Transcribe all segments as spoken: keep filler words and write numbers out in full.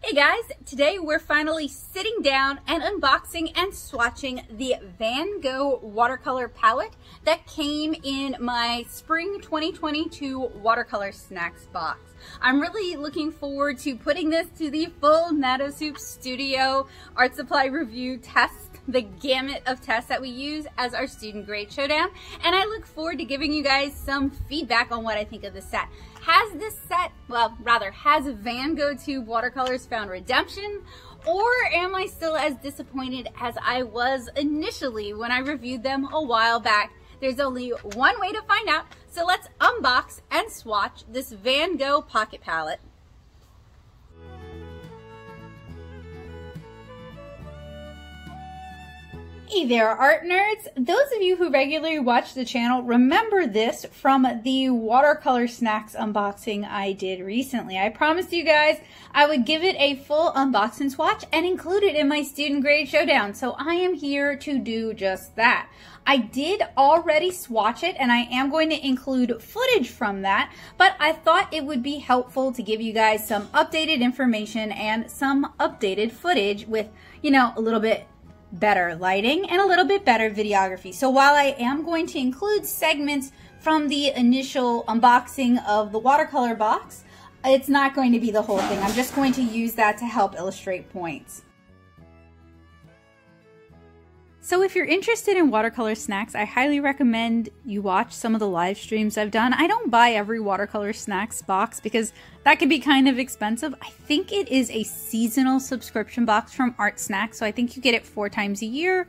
Hey guys, today we're finally sitting down and unboxing and swatching the Van Gogh watercolor palette that came in my spring twenty twenty-two watercolor snacks box. I'm really looking forward to putting this to the full Natosoup Studio Art Supply Review test, the gamut of tests that we use as our student grade showdown, and I look forward to giving you guys some feedback on what I think of the set. Has this set, well, rather, has Van Gogh Tube Watercolors found redemption, or am I still as disappointed as I was initially when I reviewed them a while back? There's only one way to find out, so let's unbox and swatch this Van Gogh Pocket Palette. Hey there, art nerds! Those of you who regularly watch the channel remember this from the watercolor snacks unboxing I did recently. I promised you guys I would give it a full unbox and swatch and include it in my student grade showdown, so I am here to do just that. I did already swatch it, and I am going to include footage from that, but I thought it would be helpful to give you guys some updated information and some updated footage with, you know, a little bit better lighting and a little bit better videography. So while I am going to include segments from the initial unboxing of the watercolor box, it's not going to be the whole thing. I'm just going to use that to help illustrate points. So if you're interested in watercolor snacks, I highly recommend you watch some of the live streams I've done. I don't buy every watercolor snacks box because that can be kind of expensive. I think it is a seasonal subscription box from Art Snacks, so I think you get it four times a year.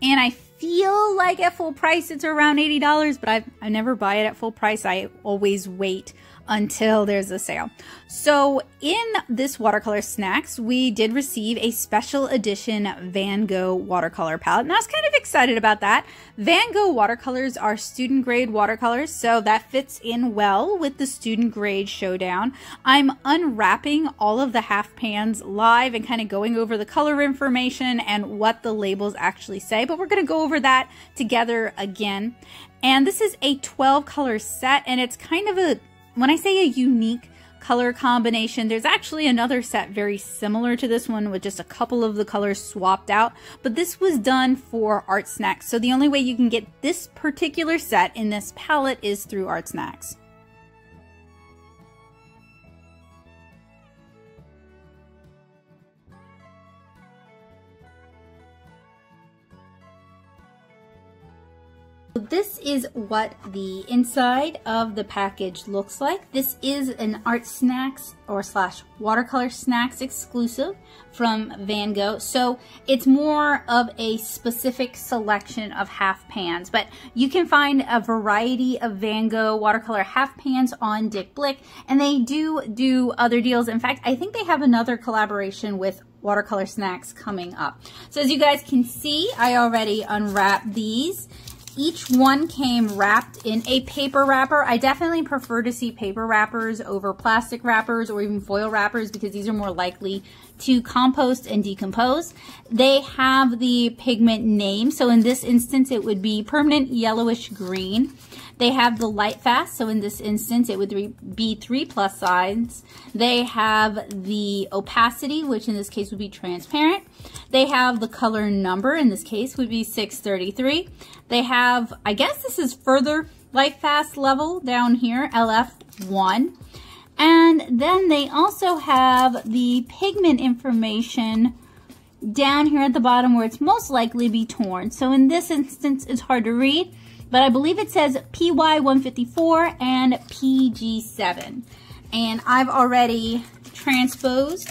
And I feel like at full price it's around eighty dollars, but I've, I never buy it at full price. I always wait until there's a sale. So in this watercolor snacks, we did receive a special edition Van Gogh watercolor palette, and I was kind of excited about that. Van Gogh watercolors are student grade watercolors, so that fits in well with the student grade showdown. I'm unwrapping all of the half pans live and kind of going over the color information and what the labels actually say, but we're gonna go over that together again. And this is a twelve color set, and it's kind of a, when I say a unique color combination, there's actually another set very similar to this one with just a couple of the colors swapped out, but this was done for Art Snacks. So the only way you can get this particular set in this palette is through Art Snacks. This is what the inside of the package looks like. This is an Art Snacks or slash watercolor snacks exclusive from Van Gogh, so it's more of a specific selection of half pans, but you can find a variety of Van Gogh watercolor half pans on Dick Blick, and they do do other deals. In fact, I think they have another collaboration with Watercolor Snacks coming up. So as you guys can see, I already unwrapped these. Each one came wrapped in a paper wrapper. I definitely prefer to see paper wrappers over plastic wrappers or even foil wrappers because these are more likely to compost and decompose. They have the pigment name. So in this instance, it would be permanent yellowish green. They have the light fast. So in this instance, it would be three plus signs. They have the opacity, which in this case would be transparent. They have the color number, in this case would be six thirty-three. They have, I guess this is further light fast level down here, L F one. And then they also have the pigment information down here at the bottom where it's most likely to be torn. So in this instance, it's hard to read, but I believe it says P Y one fifty-four and P G seven. And I've already transposed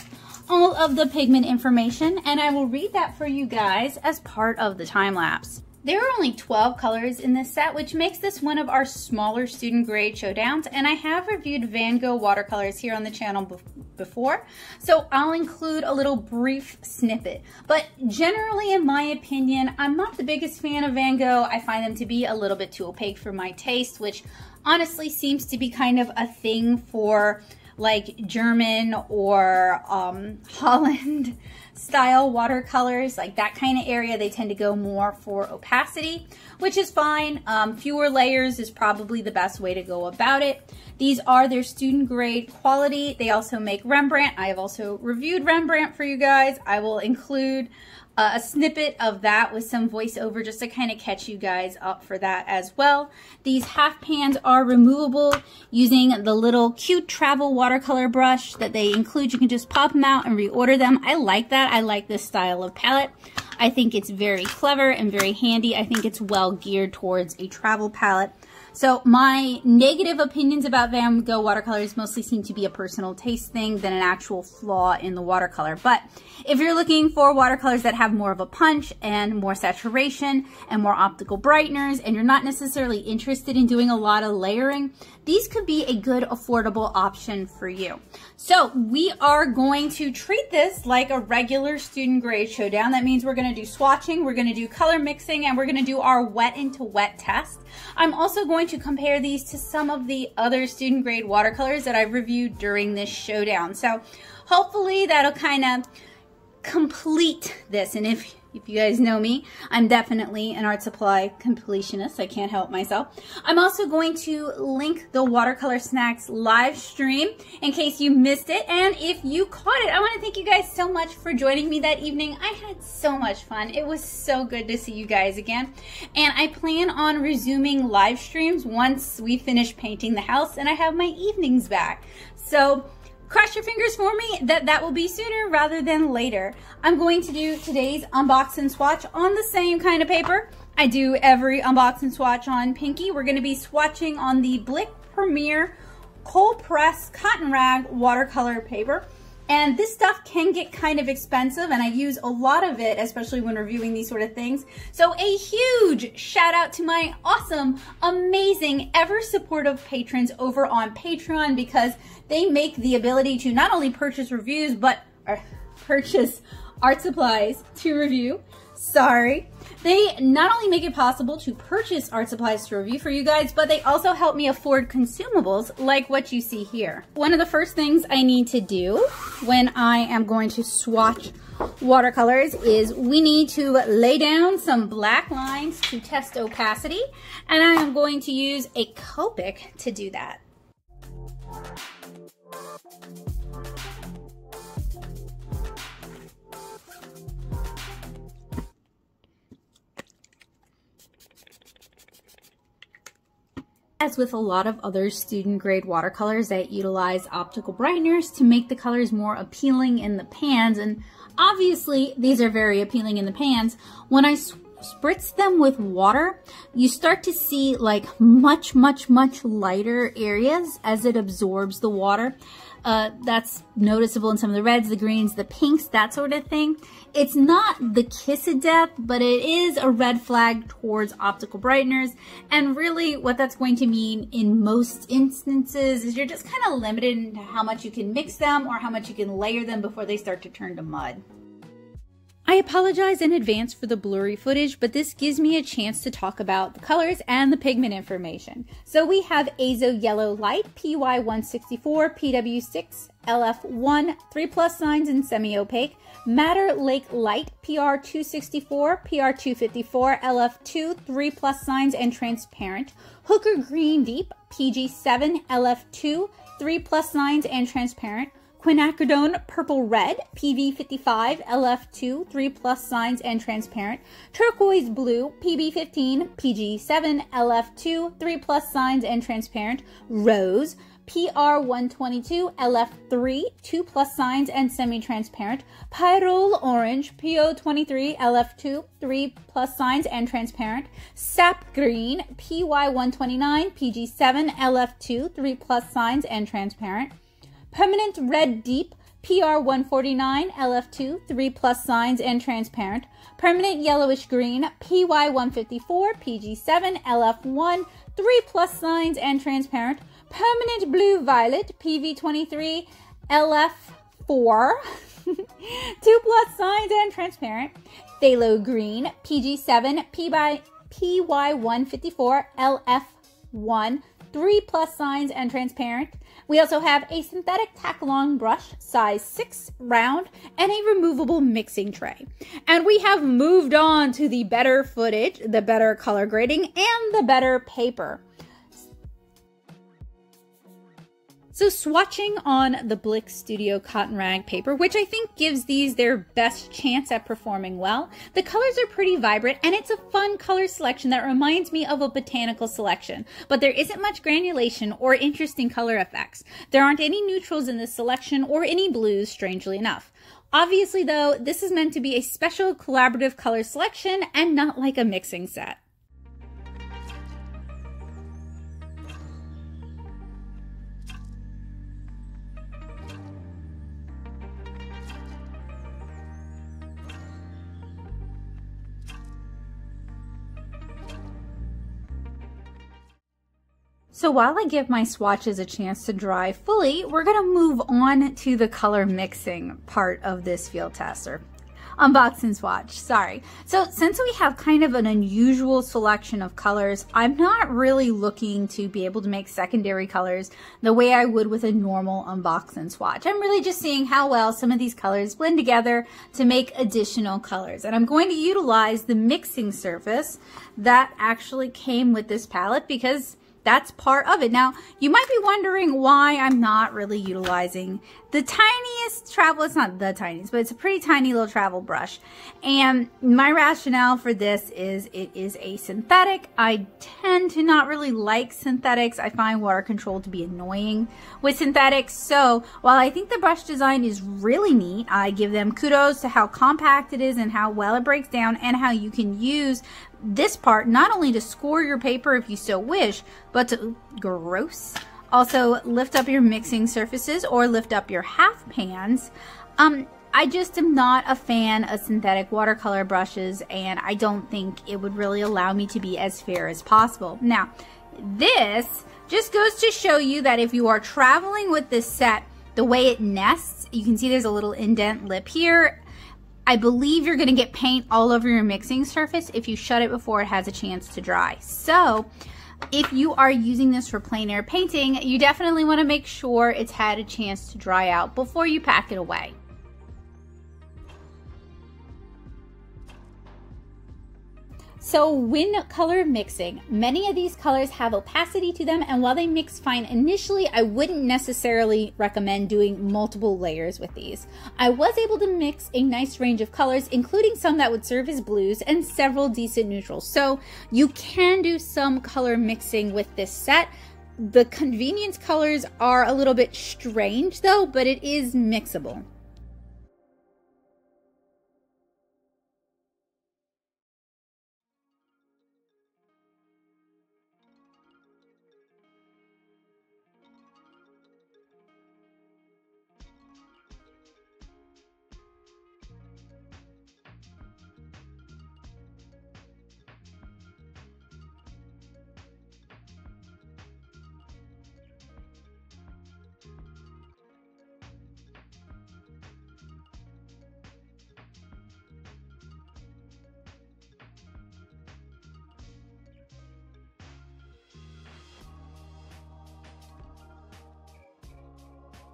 all of the pigment information, and I will read that for you guys as part of the time lapse. There are only twelve colors in this set, which makes this one of our smaller student grade showdowns, and I have reviewed Van Gogh watercolors here on the channel be before, so I'll include a little brief snippet. But generally, in my opinion, I'm not the biggest fan of Van Gogh. I find them to be a little bit too opaque for my taste, which honestly seems to be kind of a thing for like German or um, Holland style watercolors, like that kind of area. They tend to go more for opacity, which is fine. Um, fewer layers is probably the best way to go about it. These are their student grade quality. They also make Rembrandt. I have also reviewed Rembrandt for you guys. I will include uh, a snippet of that with some voiceover just to kind of catch you guys up for that as well. These half pans are removable using the little cute travel watercolor brush that they include. You can just pop them out and reorder them. I like that. I like this style of palette. I think it's very clever and very handy. I think it's well geared towards a travel palette. So my negative opinions about Van Gogh watercolors mostly seem to be a personal taste thing than an actual flaw in the watercolor. But if you're looking for watercolors that have more of a punch and more saturation and more optical brighteners, and you're not necessarily interested in doing a lot of layering, these could be a good affordable option for you. So we are going to treat this like a regular student grade showdown. That means we're going to do swatching, we're going to do color mixing, and we're going to do our wet into wet test. I'm also going to compare these to some of the other student grade watercolors that I've reviewed during this showdown. So hopefully that'll kind of complete this. And if If you guys know me, I'm definitely an art supply completionist. I can't help myself. I'm also going to link the Watercolor Snacks live stream in case you missed it. And if you caught it, I want to thank you guys so much for joining me that evening. I had so much fun. It was so good to see you guys again. And I plan on resuming live streams once we finish painting the house and I have my evenings back. So cross your fingers for me that that will be sooner rather than later. I'm going to do today's unbox and swatch on the same kind of paper I do every unbox and swatch on Pinky. We're going to be swatching on the Blick Premier Cold Press Cotton Rag watercolor paper. And this stuff can get kind of expensive, and I use a lot of it, especially when reviewing these sort of things. So a huge shout out to my awesome, amazing, ever supportive patrons over on Patreon, because they make the ability to not only purchase reviews, but or purchase art supplies to review. Sorry. They not only make it possible to purchase art supplies to review for you guys, but they also help me afford consumables like what you see here. One of the first things I need to do when I am going to swatch watercolors is we need to lay down some black lines to test opacity, and I am going to use a Copic to do that. As with a lot of other student grade watercolors that utilize optical brighteners to make the colors more appealing in the pans, and obviously these are very appealing in the pans, when I spritz them with water, you start to see like much, much, much lighter areas as it absorbs the water. Uh, that's noticeable in some of the reds, the greens, the pinks, that sort of thing. It's not the kiss of death, but it is a red flag towards optical brighteners. And really what that's going to mean in most instances is you're just kind of limited into how much you can mix them or how much you can layer them before they start to turn to mud. I apologize in advance for the blurry footage, but this gives me a chance to talk about the colors and the pigment information. So we have Azo Yellow Light, P Y one sixty-four, P W six, L F one, three plus signs and semi-opaque. Madder Lake Light, P R two sixty-four, P R two fifty-four, L F two, three plus signs and transparent. Hooker Green Deep, P G seven, L F two, three plus signs and transparent. Quinacridone Purple Red, P V fifty-five, L F two, three plus signs and transparent. Turquoise Blue, P B fifteen, P G seven, L F two, three plus signs and transparent. Rose, P R one twenty-two, L F three, two plus signs and semi-transparent. Pyrrole Orange, P O twenty-three, L F two, three plus signs and transparent. Sap Green, P Y one twenty-nine, P G seven, L F two, three plus signs and transparent. Permanent Red Deep, P R one forty-nine, L F two, three plus signs and transparent. Permanent Yellowish Green, P Y one fifty-four, P G seven, L F one, three plus signs and transparent. Permanent Blue Violet, P V twenty-three, L F four, two plus signs and transparent. Phthalo Green, P G seven, P Y one fifty-four, L F one, three plus signs and transparent. We also have a synthetic Tac-Long brush, size six, round, and a removable mixing tray. And we have moved on to the better footage, the better color grading, and the better paper. So swatching on the Blick Studio Cotton Rag paper, which I think gives these their best chance at performing well. The colors are pretty vibrant, and it's a fun color selection that reminds me of a botanical selection, but there isn't much granulation or interesting color effects. There aren't any neutrals in this selection or any blues, strangely enough. Obviously though, this is meant to be a special collaborative color selection and not like a mixing set. So while I give my swatches a chance to dry fully, we're gonna move on to the color mixing part of this field test, or unbox and swatch, sorry. So since we have kind of an unusual selection of colors, I'm not really looking to be able to make secondary colors the way I would with a normal unbox and swatch. I'm really just seeing how well some of these colors blend together to make additional colors. And I'm going to utilize the mixing surface that actually came with this palette because that's part of it. Now, you might be wondering why I'm not really utilizing the tiniest travel, it's not the tiniest, but it's a pretty tiny little travel brush. And my rationale for this is it is a synthetic. I tend to not really like synthetics. I find water control to be annoying with synthetics. So while I think the brush design is really neat, I give them kudos to how compact it is and how well it breaks down and how you can use this part not only to score your paper if you so wish, but to gross also lift up your mixing surfaces or lift up your half pans. um I just am not a fan of synthetic watercolor brushes, and I don't think it would really allow me to be as fair as possible. Now this just goes to show you that if you are traveling with this set, the way it nests, you can see there's a little indent lip here. I believe you're gonna get paint all over your mixing surface if you shut it before it has a chance to dry. So if you are using this for plein air painting, you definitely wanna make sure it's had a chance to dry out before you pack it away. So when color mixing, many of these colors have opacity to them, and while they mix fine initially, I wouldn't necessarily recommend doing multiple layers with these. I was able to mix a nice range of colors, including some that would serve as blues and several decent neutrals. So you can do some color mixing with this set. The convenience colors are a little bit strange though, but it is mixable.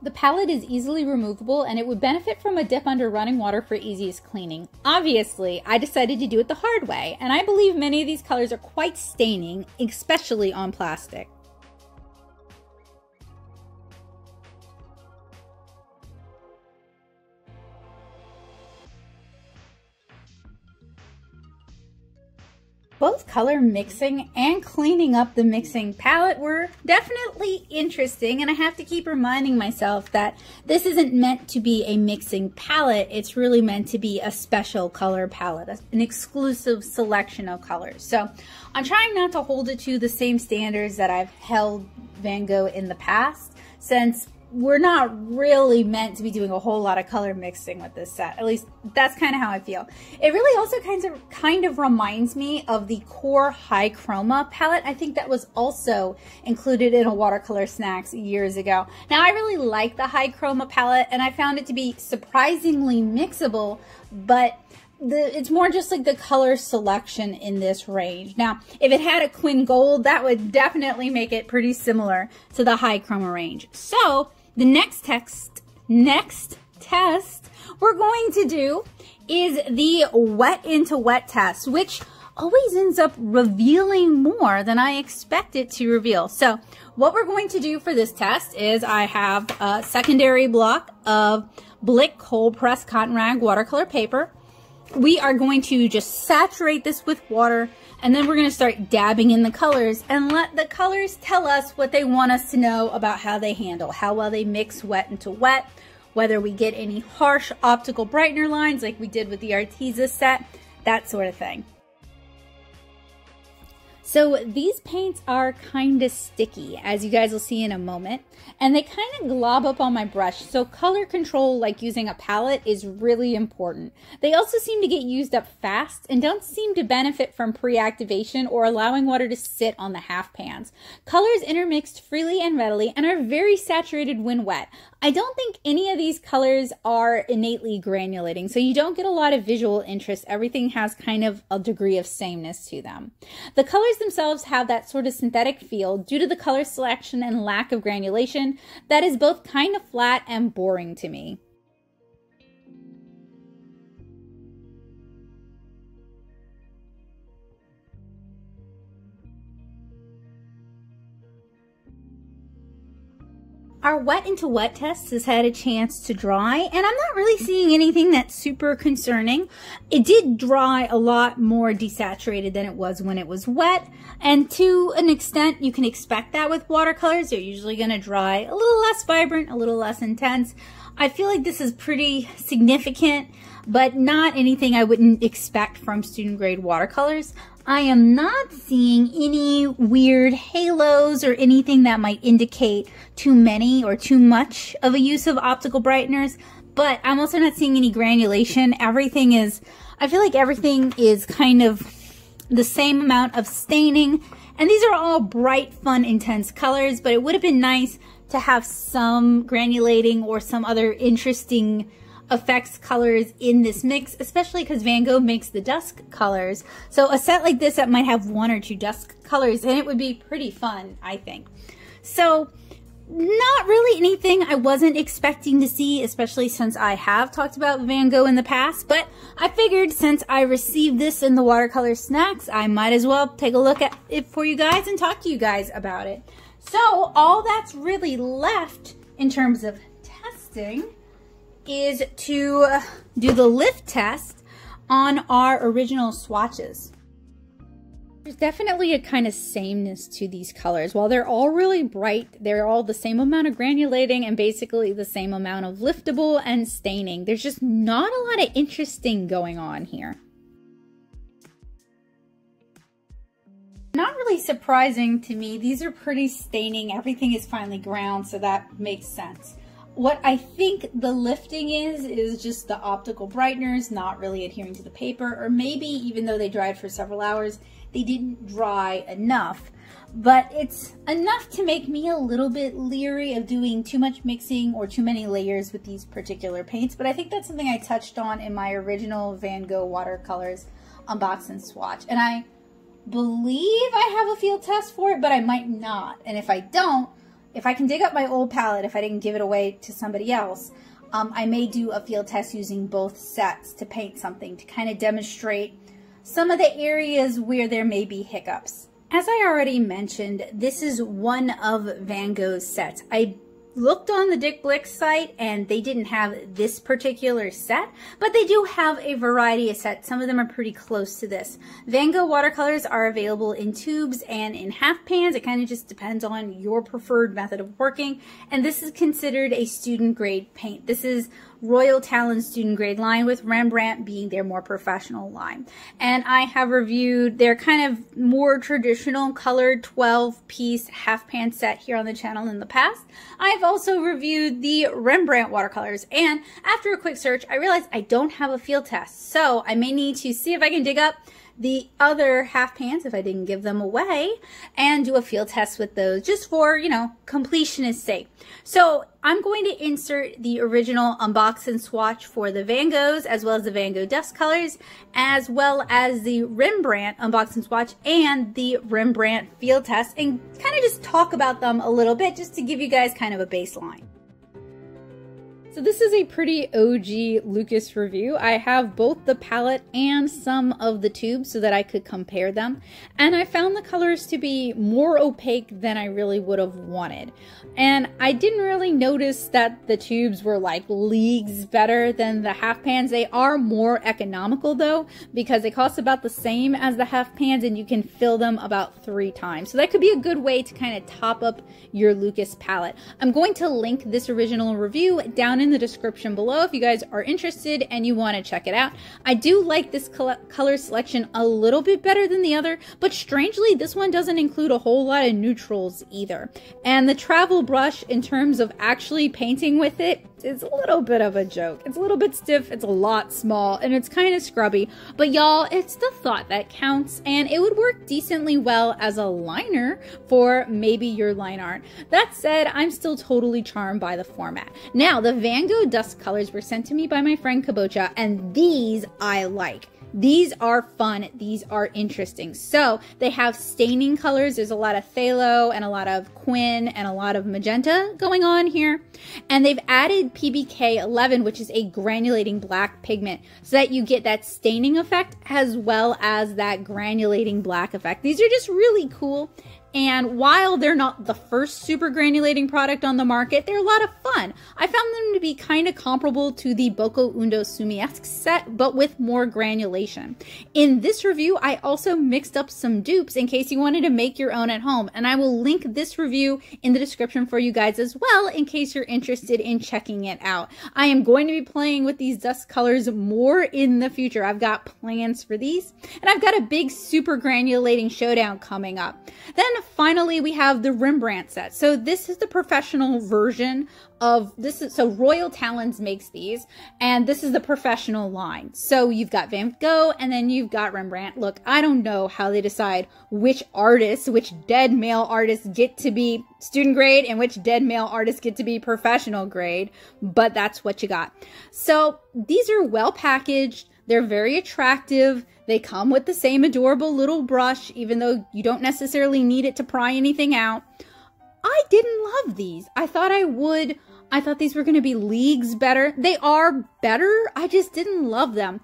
The palette is easily removable, and it would benefit from a dip under running water for easiest cleaning. Obviously, I decided to do it the hard way, and I believe many of these colors are quite staining, especially on plastic. Both color mixing and cleaning up the mixing palette were definitely interesting, and I have to keep reminding myself that this isn't meant to be a mixing palette, it's really meant to be a special color palette, an exclusive selection of colors. So I'm trying not to hold it to the same standards that I've held Van Gogh in the past, since we're not really meant to be doing a whole lot of color mixing with this set. At least that's kind of how I feel. It really also kind of kind of reminds me of the Core High Chroma palette. I think that was also included in a Watercolor Snacks years ago. Now I really like the High Chroma palette, and I found it to be surprisingly mixable, but The, it's more just like the color selection in this range. Now, if it had a Quin Gold, that would definitely make it pretty similar to the High Chroma range. So the next text, next test we're going to do is the wet into wet test, which always ends up revealing more than I expect it to reveal. So what we're going to do for this test is I have a secondary block of Blick cold pressed cotton rag watercolor paper. We are going to just saturate this with water, and then we're going to start dabbing in the colors and let the colors tell us what they want us to know about how they handle, how well they mix wet into wet, whether we get any harsh optical brightener lines like we did with the Arteza set, that sort of thing. So these paints are kind of sticky, as you guys will see in a moment, and they kind of glob up on my brush, so color control, like using a palette, is really important. They also seem to get used up fast and don't seem to benefit from pre-activation or allowing water to sit on the half pans. Colors intermixed freely and readily and are very saturated when wet. I don't think any of these colors are innately granulating, so you don't get a lot of visual interest. Everything has kind of a degree of sameness to them. The colors themselves have that sort of synthetic feel due to the color selection and lack of granulation that is both kind of flat and boring to me. Our wet into wet test has had a chance to dry, and I'm not really seeing anything that's super concerning. It did dry a lot more desaturated than it was when it was wet, and to an extent you can expect that with watercolors. They're usually going to dry a little less vibrant, a little less intense. I feel like this is pretty significant, but not anything I wouldn't expect from student grade watercolors. I am not seeing any weird halos or anything that might indicate too many or too much of a use of optical brighteners, but I'm also not seeing any granulation. Everything is, I feel like everything is kind of the same amount of staining, and these are all bright, fun, intense colors, but it would have been nice to have some granulating or some other interesting effects colors in this mix, especially because Van Gogh makes the dusk colors. So a set like this that might have one or two dusk colors, and it would be pretty fun, I think. So not really anything I wasn't expecting to see, especially since I have talked about Van Gogh in the past, but I figured since I received this in the watercolor snacks, I might as well take a look at it for you guys and talk to you guys about it. So all that's really left in terms of testing is to do the lift test on our original swatches. There's definitely a kind of sameness to these colors. While they're all really bright, they're all the same amount of granulating and basically the same amount of liftable and staining. There's just not a lot of interesting going on here. Not really surprising to me. These are pretty staining. Everything is finely ground, so that makes sense. What I think the lifting is, is just the optical brighteners not really adhering to the paper, or maybe even though they dried for several hours, they didn't dry enough. But it's enough to make me a little bit leery of doing too much mixing or too many layers with these particular paints, but I think that's something I touched on in my original Van Gogh watercolors unbox and swatch. And I believe I have a field test for it, but I might not, and if I don't, if I can dig up my old palette, if I didn't give it away to somebody else, um, I may do a field test using both sets to paint something to kind of demonstrate some of the areas where there may be hiccups. As I already mentioned, this is one of Van Gogh's sets. I looked on the Dick Blick site and they didn't have this particular set, but they do have a variety of sets. Some of them are pretty close to this. Van Gogh watercolors are available in tubes and in half pans. It kind of just depends on your preferred method of working, and this is considered a student grade paint. This is Royal Talon's student grade line, with Rembrandt being their more professional line. And I have reviewed their kind of more traditional colored twelve piece half pan set here on the channel in the past. I've also reviewed the Rembrandt watercolors, and after a quick search, I realized I don't have a field test. So I may need to see if I can dig up the other half pans, if I didn't give them away, and do a field test with those just for, you know, completionist sake. So I'm going to insert the original unbox and swatch for the Van Goghs, as well as the Van Gogh dusk colors, as well as the Rembrandt unbox and swatch and the Rembrandt field test, and kind of just talk about them a little bit just to give you guys kind of a baseline. So this is a pretty O G Lucas review. I have both the palette and some of the tubes so that I could compare them. And I found the colors to be more opaque than I really would have wanted. And I didn't really notice that the tubes were like leagues better than the half pans. They are more economical though, because they cost about the same as the half pans and you can fill them about three times. So that could be a good way to kind of top up your Lucas palette. I'm going to link this original review down in in the description below if you guys are interested and you want to check it out. I do like this color selection a little bit better than the other, but strangely this one doesn't include a whole lot of neutrals either. And the travel brush in terms of actually painting with it is a little bit of a joke. It's a little bit stiff, it's a lot small, and it's kind of scrubby, but y'all, it's the thought that counts, and it would work decently well as a liner for maybe your line art. That said, I'm still totally charmed by the format. Now, the Van Van Gogh dust colors were sent to me by my friend Kabocha, and these I like. These are fun. These are interesting. So they have staining colors. There's a lot of phthalo and a lot of quin and a lot of magenta going on here. And they've added P B K eleven, which is a granulating black pigment, so that you get that staining effect as well as that granulating black effect. These are just really cool. And while they're not the first super granulating product on the market, they're a lot of fun. I found them to be kind of comparable to the Boko Undo Sumiesque set, but with more granulation. In this review, I also mixed up some dupes in case you wanted to make your own at home. And I will link this review in the description for you guys as well in case you're interested in checking it out. I am going to be playing with these dust colors more in the future. I've got plans for these. And I've got a big super granulating showdown coming up. Then finally, we have the Rembrandt set. So this is the professional version of this. Is, so Royal Talons makes these, and this is the professional line. So you've got Van Gogh, and then you've got Rembrandt. Look, I don't know how they decide which artists, which dead male artists get to be student grade and which dead male artists get to be professional grade, but that's what you got. So these are well packaged. They're very attractive. They come with the same adorable little brush, even though you don't necessarily need it to pry anything out. I didn't love these. I thought I would. I thought these were going to be leagues better. They are better. I just didn't love them.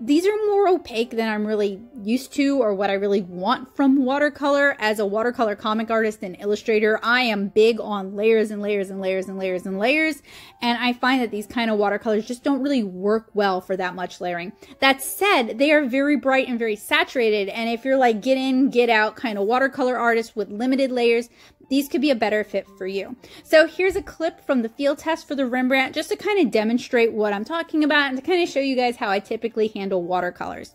These are more opaque than I'm really used to or what I really want from watercolor. As a watercolor comic artist and illustrator, I am big on layers and layers and layers and layers and layers. And I find that these kind of watercolors just don't really work well for that much layering. That said, they are very bright and very saturated. And if you're like get in, get out kind of watercolor artist with limited layers, these could be a better fit for you. So here's a clip from the field test for the Rembrandt just to kind of demonstrate what I'm talking about and to kind of show you guys how I typically handle watercolors.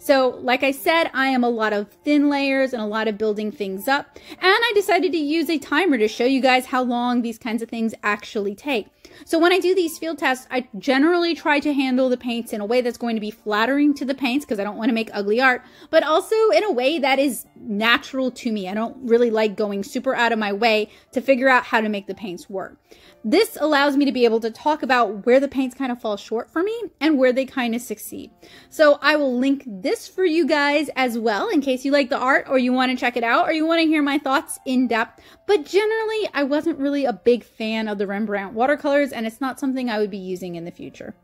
So like I said, I am a lot of thin layers and a lot of building things up, and I decided to use a timer to show you guys how long these kinds of things actually take. So when I do these field tests, I generally try to handle the paints in a way that's going to be flattering to the paints because I don't want to make ugly art, but also in a way that is natural to me. I don't really like going super out of my way to figure out how to make the paints work. This allows me to be able to talk about where the paints kind of fall short for me and where they kind of succeed. So I will link this for you guys as well in case you like the art or you want to check it out or you want to hear my thoughts in depth. But generally, I wasn't really a big fan of the Rembrandt watercolors, and it's not something I would be using in the future.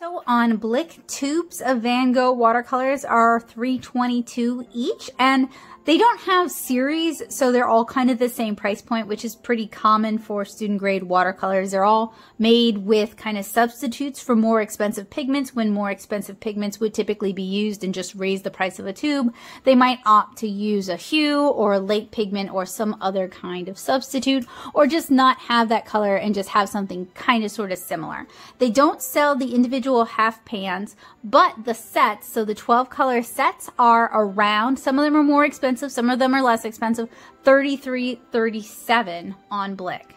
So on Blick, tubes of Van Gogh watercolors are three twenty-two each, and they don't have series, so they're all kind of the same price point, which is pretty common for student grade watercolors. They're all made with kind of substitutes for more expensive pigments when more expensive pigments would typically be used and just raise the price of a tube. They might opt to use a hue or a late pigment or some other kind of substitute, or just not have that color and just have something kind of sort of similar. They don't sell the individual half pans, but the sets, so the twelve color sets are around, some of them are more expensive, some of them are less expensive, thirty-three thirty-seven on Blick.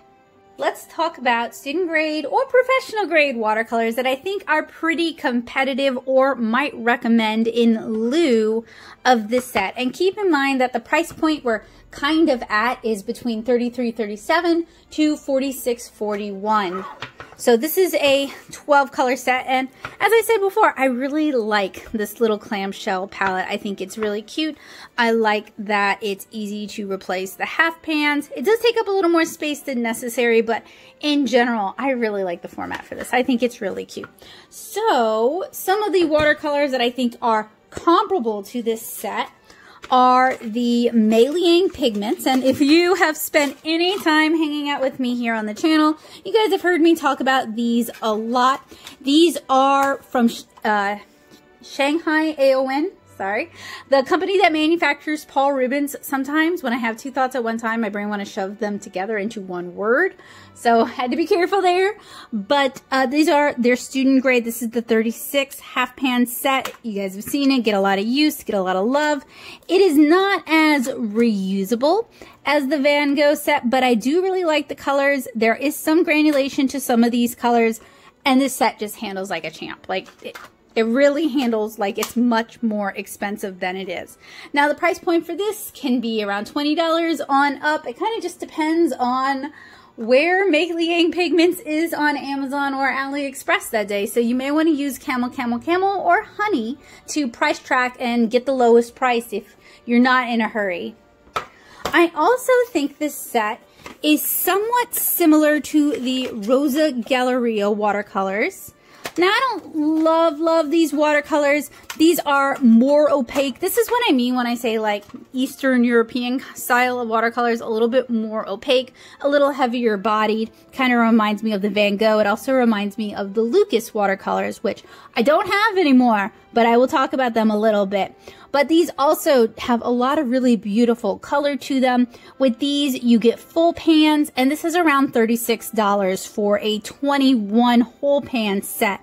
Let's talk about student grade or professional grade watercolors that I think are pretty competitive or might recommend in lieu of this set. And keep in mind that the price point we're kind of at is between thirty-three thirty-seven to forty-six forty-one. So this is a twelve color set, and as I said before, I really like this little clamshell palette. I think it's really cute. I like that it's easy to replace the half pans. It does take up a little more space than necessary, but in general, I really like the format for this. I think it's really cute. So some of the watercolors that I think are comparable to this set are the Mei Liang pigments, and if you have spent any time hanging out with me here on the channel, you guys have heard me talk about these a lot. These are from uh, Shanghai A O N, sorry, the company that manufactures Paul Rubens. Sometimes when I have two thoughts at one time, my brain wants to shove them together into one word, so had to be careful there. But uh, these are their student grade. This is the thirty-six half pan set. You guys have seen it. Get a lot of use, get a lot of love. It is not as reusable as the Van Gogh set, but I do really like the colors. There is some granulation to some of these colors, and this set just handles like a champ. Like, it, It really handles like it's much more expensive than it is. Now, the price point for this can be around twenty dollars on up. It kind of just depends on where Mei Liang Pigments is on Amazon or AliExpress that day. So you may want to use Camel, Camel, Camel or Honey to price track and get the lowest price if you're not in a hurry. I also think this set is somewhat similar to the Rosa Galleria watercolors. Now, I don't love, love these watercolors. These are more opaque. This is what I mean when I say like Eastern European style of watercolors, a little bit more opaque, a little heavier bodied. Kind of reminds me of the Van Gogh. It also reminds me of the Lucas watercolors, which I don't have anymore, but I will talk about them a little bit. But these also have a lot of really beautiful color to them. With these, you get full pans, and this is around thirty-six dollars for a twenty-one whole pan set.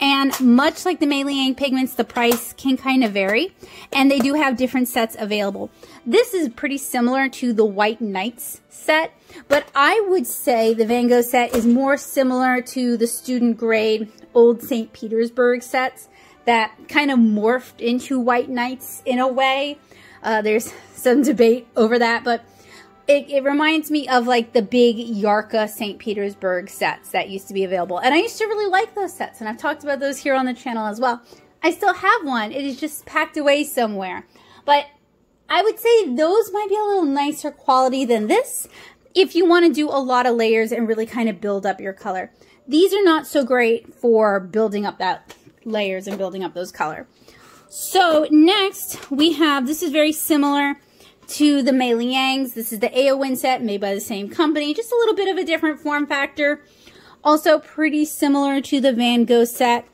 And much like the Mei Liang pigments, the price can kind of vary, and they do have different sets available. This is pretty similar to the White Knights set, but I would say the Van Gogh set is more similar to the student grade old Saint Petersburg sets that kind of morphed into White Knights in a way. Uh, there's some debate over that, but it, it reminds me of like the big Yarka Saint Petersburg sets that used to be available. And I used to really like those sets, and I've talked about those here on the channel as well. I still have one. It is just packed away somewhere. But I would say those might be a little nicer quality than this if you want to do a lot of layers and really kind of build up your color. These are not so great for building up that layers and building up those color. So next we have, this is very similar to the Mei Liang's. This is the A O N set, made by the same company, just a little bit of a different form factor. Also pretty similar to the Van Gogh set,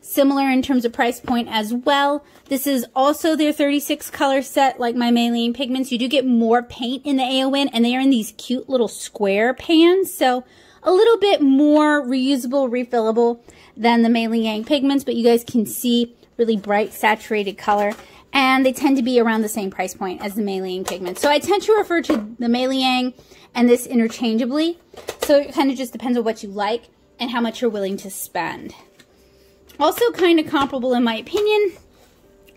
similar in terms of price point as well. This is also their thirty-six color set, like my Mei Liang pigments. You do get more paint in the A O N, and they are in these cute little square pans, so a little bit more reusable, refillable than the Mei Liang pigments, but you guys can see really bright, saturated color, and they tend to be around the same price point as the Mei Liang pigments. So I tend to refer to the Mei Liang and this interchangeably, so it kind of just depends on what you like and how much you're willing to spend. Also kind of comparable, in my opinion,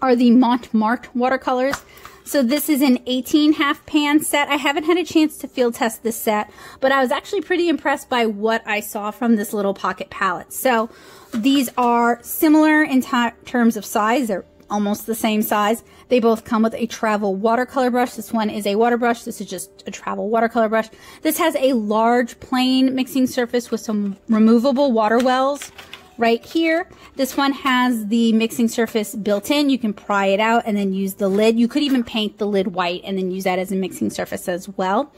are the Montmartre watercolors. So this is an eighteen half pan set. I haven't had a chance to field test this set, but I was actually pretty impressed by what I saw from this little pocket palette. So these are similar in terms of size. They're almost the same size. They both come with a travel watercolor brush. This one is a water brush. This is just a travel watercolor brush. This has a large plain mixing surface with some removable water wells right here. This one has the mixing surface built in. You can pry it out and then use the lid. You could even paint the lid white and then use that as a mixing surface as well.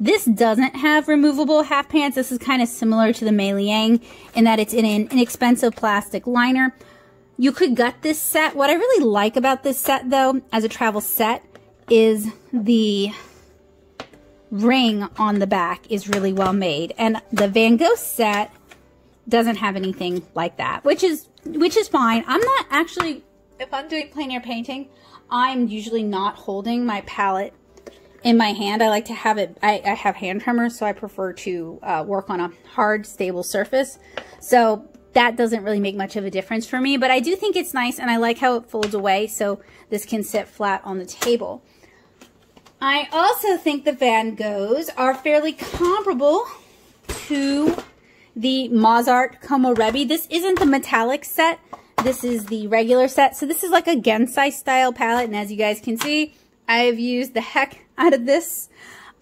This doesn't have removable half pans. This is kind of similar to the Mei Liang in that it's in an inexpensive plastic liner. You could gut this set. What I really like about this set, though, as a travel set, is the ring on the back is really well made. And the Van Gogh set doesn't have anything like that, which is which is fine. I'm not actually, if I'm doing plein air painting, I'm usually not holding my palette in my hand. I like to have it, I, I have hand tremors, so I prefer to uh, work on a hard, stable surface. So that doesn't really make much of a difference for me, but I do think it's nice, and I like how it folds away, so this can sit flat on the table. I also think the Van Goghs are fairly comparable to the Mozart Komorebi. This isn't the metallic set. This is the regular set. So this is like a Gensai style palette. And as you guys can see, I've used the heck out of this.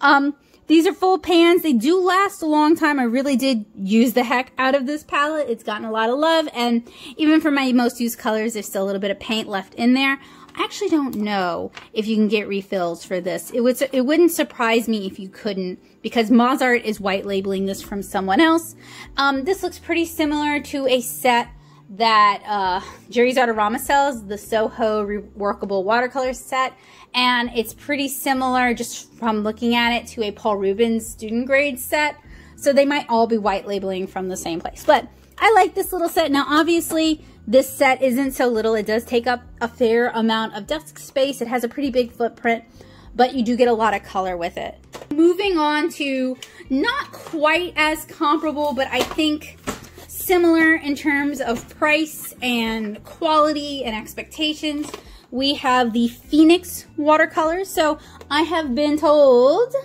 Um, these are full pans. They do last a long time. I really did use the heck out of this palette. It's gotten a lot of love. And even for my most used colors, there's still a little bit of paint left in there. I actually don't know if you can get refills for this. It would, it wouldn't surprise me if you couldn't, because Mozart is white labeling this from someone else. Um, this looks pretty similar to a set that uh, Jerry's Artarama sells, the Soho Reworkable Watercolor set, and it's pretty similar, just from looking at it, to a Paul Rubens student grade set. So they might all be white labeling from the same place. But I like this little set. Now, obviously, this set isn't so little. It does take up a fair amount of desk space. It has a pretty big footprint, but you do get a lot of color with it. Moving on to not quite as comparable, but I think similar in terms of price and quality and expectations, we have the Phoenix watercolors. So I have been told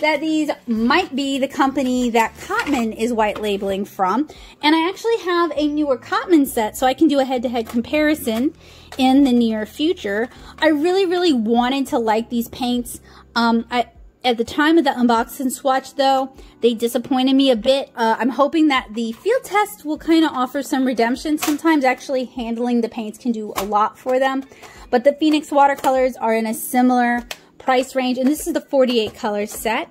that these might be the company that Cotman is white labeling from. And I actually have a newer Cotman set, so I can do a head-to-head comparison in the near future. I really, really wanted to like these paints. Um, I, at the time of the unboxing swatch, though, they disappointed me a bit. Uh, I'm hoping that the field test will kind of offer some redemption. Sometimes actually handling the paints can do a lot for them. But the Phoenix watercolors are in a similar price range, and this is the forty-eight color set.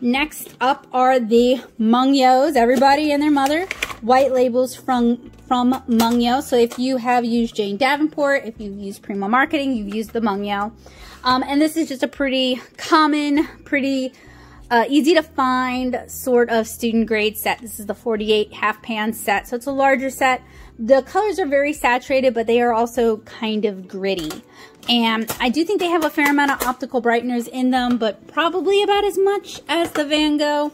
Next up are the Mungyo's, everybody and their mother, white labels from from Mungyo. So if you have used Jane Davenport, if you've used Primo Marketing, you've used the Mungyo. Um, and this is just a pretty common, pretty uh, easy to find sort of student grade set. This is the forty-eight half pan set, so it's a larger set. The colors are very saturated, but they are also kind of gritty. And I do think they have a fair amount of optical brighteners in them, but probably about as much as the Van Gogh.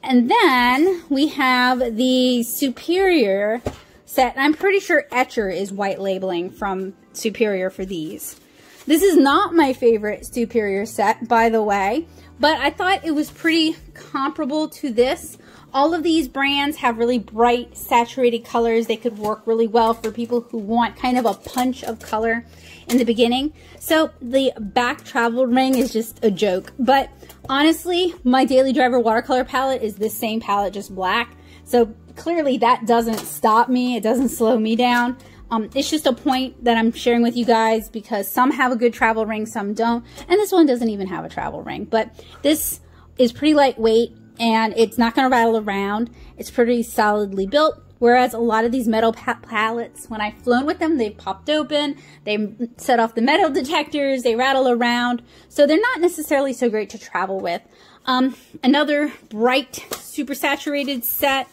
And then we have the Superior set. And I'm pretty sure Etcher is white labeling from Superior for these. This is not my favorite Superior set, by the way, but I thought it was pretty comparable to this. All of these brands have really bright, saturated colors. They could work really well for people who want kind of a punch of color in the beginning. So the back travel ring is just a joke. But honestly, my Daily Driver watercolor palette is this same palette, just black. So clearly that doesn't stop me. It doesn't slow me down. Um, it's just a point that I'm sharing with you guys because some have a good travel ring, some don't. And this one doesn't even have a travel ring. But this is pretty lightweight, and it's not going to rattle around. It's pretty solidly built, whereas a lot of these metal pa palettes, when I've flown with them, they've popped open, they set off the metal detectors, they rattle around, so they're not necessarily so great to travel with. Um, another bright, super saturated set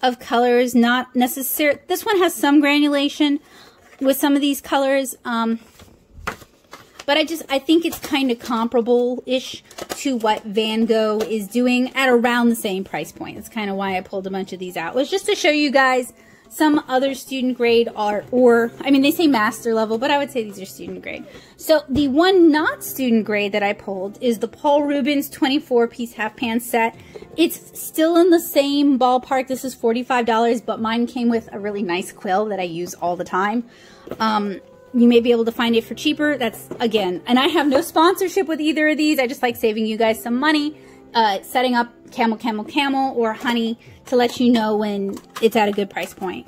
of colors, not necessarily, this one has some granulation with some of these colors, um, but I just, I think it's kind of comparable-ish to what Van Gogh is doing at around the same price point. That's kind of why I pulled a bunch of these out, was just to show you guys some other student grade art, or, I mean, they say master level, but I would say these are student grade. So the one not student grade that I pulled is the Paul Rubens twenty-four piece half pan set. It's still in the same ballpark. This is forty-five dollars, but mine came with a really nice quill that I use all the time. Um... You may be able to find it for cheaper. That's, again, and I have no sponsorship with either of these. I just like saving you guys some money, uh, setting up Camel Camel Camel or Honey to let you know when it's at a good price point.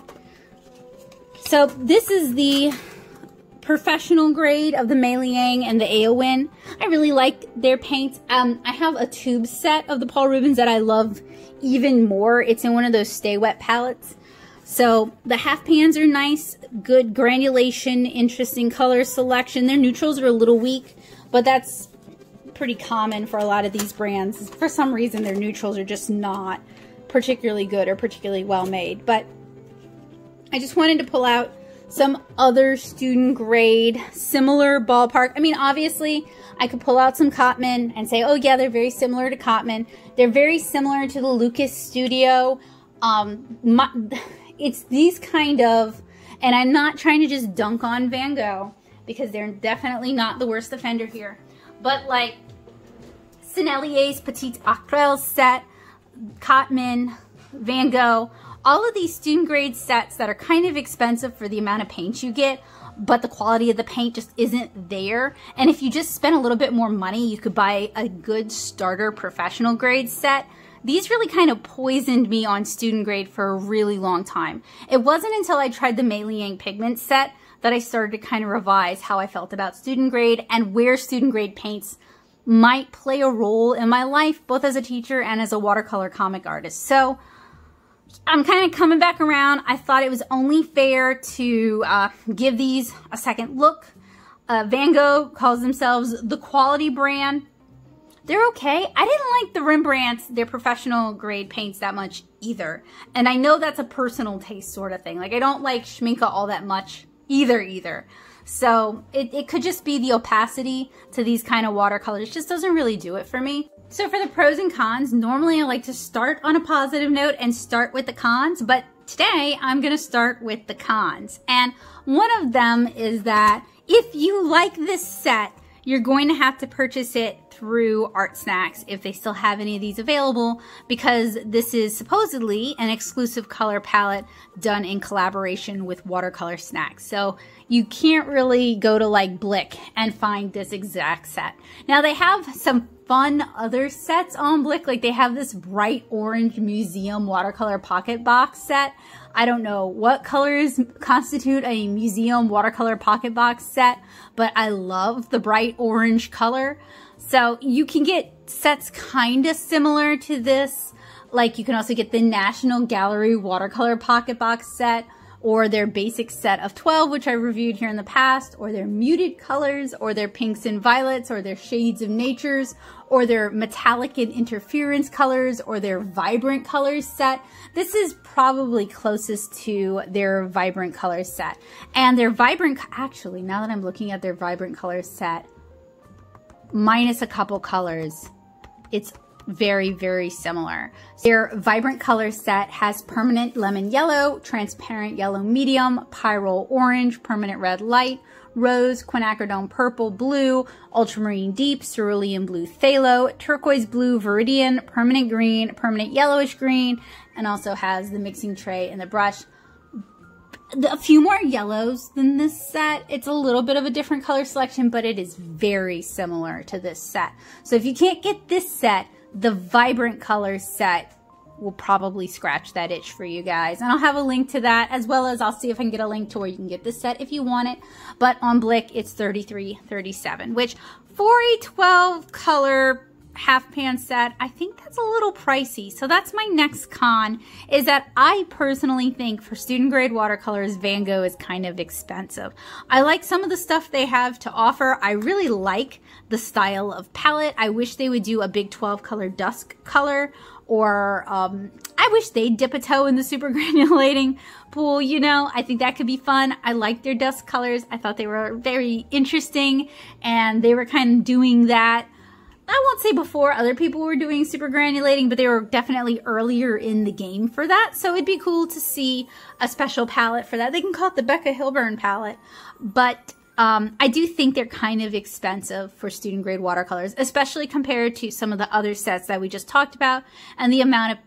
So this is the professional grade of the Mei Liang and the Aowin. I really like their paints. Um, I have a tube set of the Paul Rubens that I love even more. It's in one of those Stay Wet palettes. So the half pans are nice, good granulation, interesting color selection. Their neutrals are a little weak, but that's pretty common for a lot of these brands. For some reason, their neutrals are just not particularly good or particularly well made. But I just wanted to pull out some other student grade, similar ballpark. I mean, obviously, I could pull out some Cotman and say, oh yeah, they're very similar to Cotman. They're very similar to the Lucas Studio. Um, my, It's these kind of, and I'm not trying to just dunk on Van Gogh because they're definitely not the worst offender here, but like Sennelier's Petite Aquarelle set, Cotman, Van Gogh, all of these student grade sets that are kind of expensive for the amount of paint you get, but the quality of the paint just isn't there. And if you just spent a little bit more money, you could buy a good starter professional grade set. These really kind of poisoned me on student grade for a really long time. It wasn't until I tried the Mei Liang pigment set that I started to kind of revise how I felt about student grade and where student grade paints might play a role in my life, both as a teacher and as a watercolor comic artist. So I'm kind of coming back around. I thought it was only fair to uh, give these a second look. Uh, Van Gogh calls themselves the quality brand. They're okay. I didn't like the Rembrandts, their professional grade paints, that much either. And I know that's a personal taste sort of thing. Like, I don't like Schmincke all that much either, either. So it, it could just be the opacity to these kind of watercolors. It just doesn't really do it for me. So for the pros and cons, normally I like to start on a positive note and start with the cons, but today I'm gonna start with the cons. And one of them is that if you like this set, you're going to have to purchase it through Art Snacks if they still have any of these available, because this is supposedly an exclusive color palette done in collaboration with Watercolor Snacks. So you can't really go to like Blick and find this exact set. Now they have some fun other sets on Blick, like they have this bright orange museum watercolor pocket box set. I don't know what colors constitute a museum watercolor pocket box set, but I love the bright orange color. So you can get sets kind of similar to this. Like, you can also get the National Gallery watercolor pocket box set, or their basic set of twelve, which I reviewed here in the past, or their muted colors, or their pinks and violets, or their shades of natures, or their metallic and interference colors, or their vibrant colors set. This is probably closest to their vibrant colors set. And their vibrant, actually, now that I'm looking at their vibrant colors set, minus a couple colors, it's very, very similar. Their vibrant color set has permanent lemon yellow, transparent yellow medium, pyrrole orange, permanent red light, rose, quinacridone purple, blue, ultramarine deep, cerulean blue phthalo, turquoise blue viridian, permanent green, permanent yellowish green, and also has the mixing tray and the brush. A few more yellows than this set. It's a little bit of a different color selection, but it is very similar to this set. So if you can't get this set, the vibrant color set will probably scratch that itch for you guys. And I'll have a link to that, as well as I'll see if I can get a link to where you can get this set if you want it. But on Blick, it's thirty-three thirty-seven, which for a twelve color half pan set, I think that's a little pricey. So that's my next con, is that I personally think for student grade watercolors, Van Gogh is kind of expensive. I like some of the stuff they have to offer. I really like the style of palette. I wish they would do a big twelve color dusk color, or um, I wish they'd dip a toe in the super granulating pool, you know. I think that could be fun. I like their dusk colors. I thought they were very interesting, and they were kind of doing that. I won't say before other people were doing super granulating, but they were definitely earlier in the game for that. So it'd be cool to see a special palette for that. They can call it the Becca Hilburn palette, but um, I do think they're kind of expensive for student grade watercolors, especially compared to some of the other sets that we just talked about, and the amount of,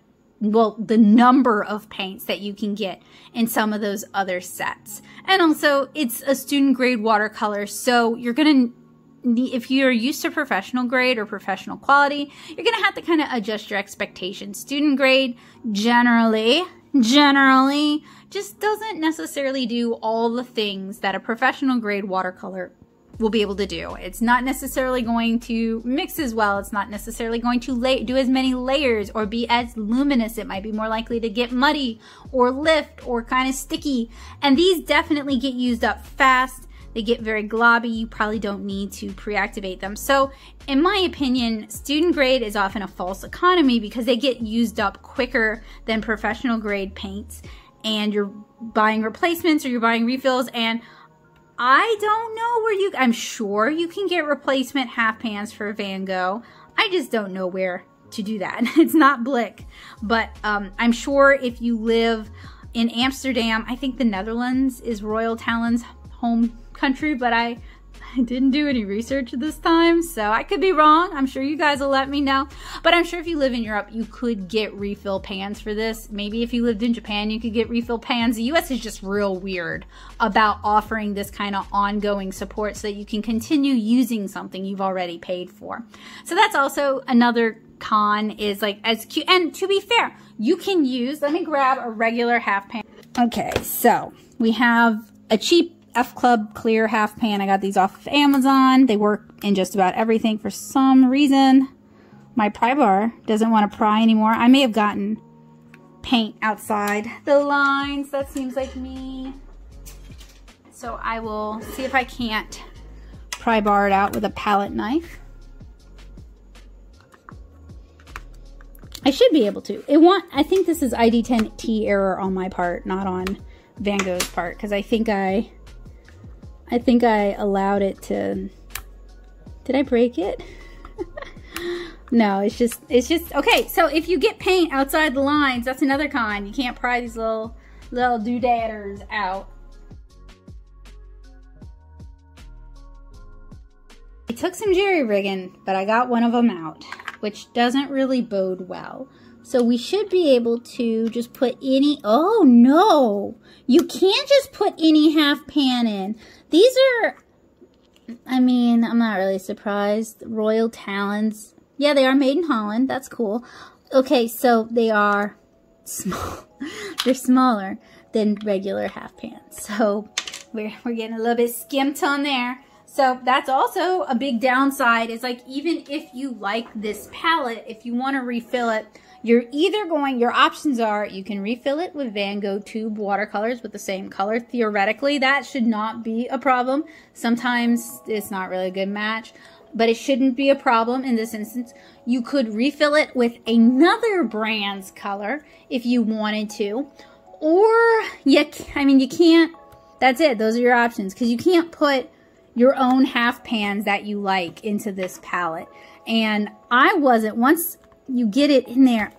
well, the number of paints that you can get in some of those other sets. And also, it's a student grade watercolor, so you're going to, if you're used to professional grade or professional quality, you're going to have to kind of adjust your expectations. Student grade generally, generally just doesn't necessarily do all the things that a professional grade watercolor will be able to do. It's not necessarily going to mix as well. It's not necessarily going to lay, do as many layers or be as luminous. It might be more likely to get muddy or lift or kind of sticky. And these definitely get used up fast. They get very globby. You probably don't need to pre-activate them. So in my opinion, student grade is often a false economy because they get used up quicker than professional grade paints, and you're buying replacements or you're buying refills. And I don't know where you, I'm sure you can get replacement half pans for Van Gogh. I just don't know where to do that. It's not Blick, but um, I'm sure if you live in Amsterdam, I think the Netherlands is Royal Talon's home country, but I I didn't do any research this time, so I could be wrong. I'm sure you guys will let me know. But I'm sure if you live in Europe, you could get refill pans for this. Maybe if you lived in Japan, you could get refill pans. The U S is just real weird about offering this kind of ongoing support so that you can continue using something you've already paid for. So that's also another con, is like, as cute. And to be fair, you can use, let me grab a regular half pan. Okay, so we have a cheap F Club clear half pan. I got these off of Amazon. They work in just about everything. For some reason, my pry bar doesn't want to pry anymore. I may have gotten paint outside the lines. That seems like me. So I will see if I can't pry bar it out with a palette knife. I should be able to. It want, I think this is I D ten T error on my part, not on Van Gogh's part, because I think I I think I allowed it to, did I break it? No, it's just, it's just, okay, so if you get paint outside the lines, that's another con. You can't pry these little, little doodadders out. I took some jerry rigging, but I got one of them out, which doesn't really bode well. So we should be able to just put any, oh no, you can't just put any half pan in. These are, I mean, I'm not really surprised. Royal Talons. Yeah, they are made in Holland. That's cool. Okay, so they are small. They're smaller than regular half pans. So we're, we're getting a little bit skimped on there. So that's also a big downside, is like, even if you like this palette, if you want to refill it, you're either going, your options are, you can refill it with Van Gogh tube watercolors with the same color. Theoretically, that should not be a problem. Sometimes it's not really a good match, but it shouldn't be a problem in this instance. You could refill it with another brand's color if you wanted to, or, you, I mean, you can't, that's it. Those are your options, because you can't put your own half pans that you like into this palette. And I wasn't, once you get it in there,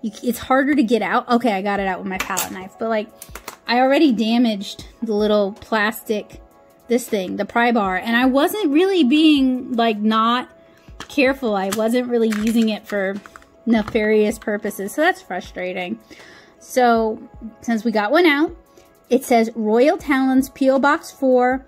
you, it's harder to get out. Okay, I got it out with my palette knife, but like, I already damaged the little plastic, this thing, the pry bar, and I wasn't really being like not careful. I wasn't really using it for nefarious purposes, so that's frustrating. So since we got one out, it says Royal Talons, P O Box four,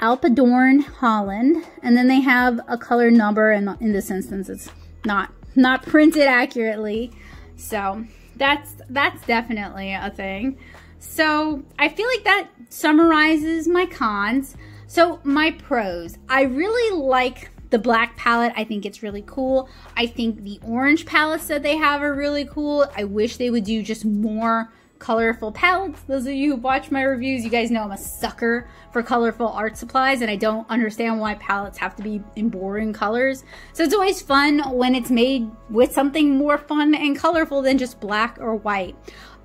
Apeldoorn, Holland, and then they have a color number, and in this instance, it's not not printed accurately, so that's that's definitely a thing. So I feel like that summarizes my cons. So my pros, I really like the black palette. I think it's really cool. I think the orange palettes that they have are really cool. I wish they would do just more colorful palettes. Those of you who watch my reviews, you guys know I'm a sucker for colorful art supplies, and I don't understand why palettes have to be in boring colors. So it's always fun when it's made with something more fun and colorful than just black or white.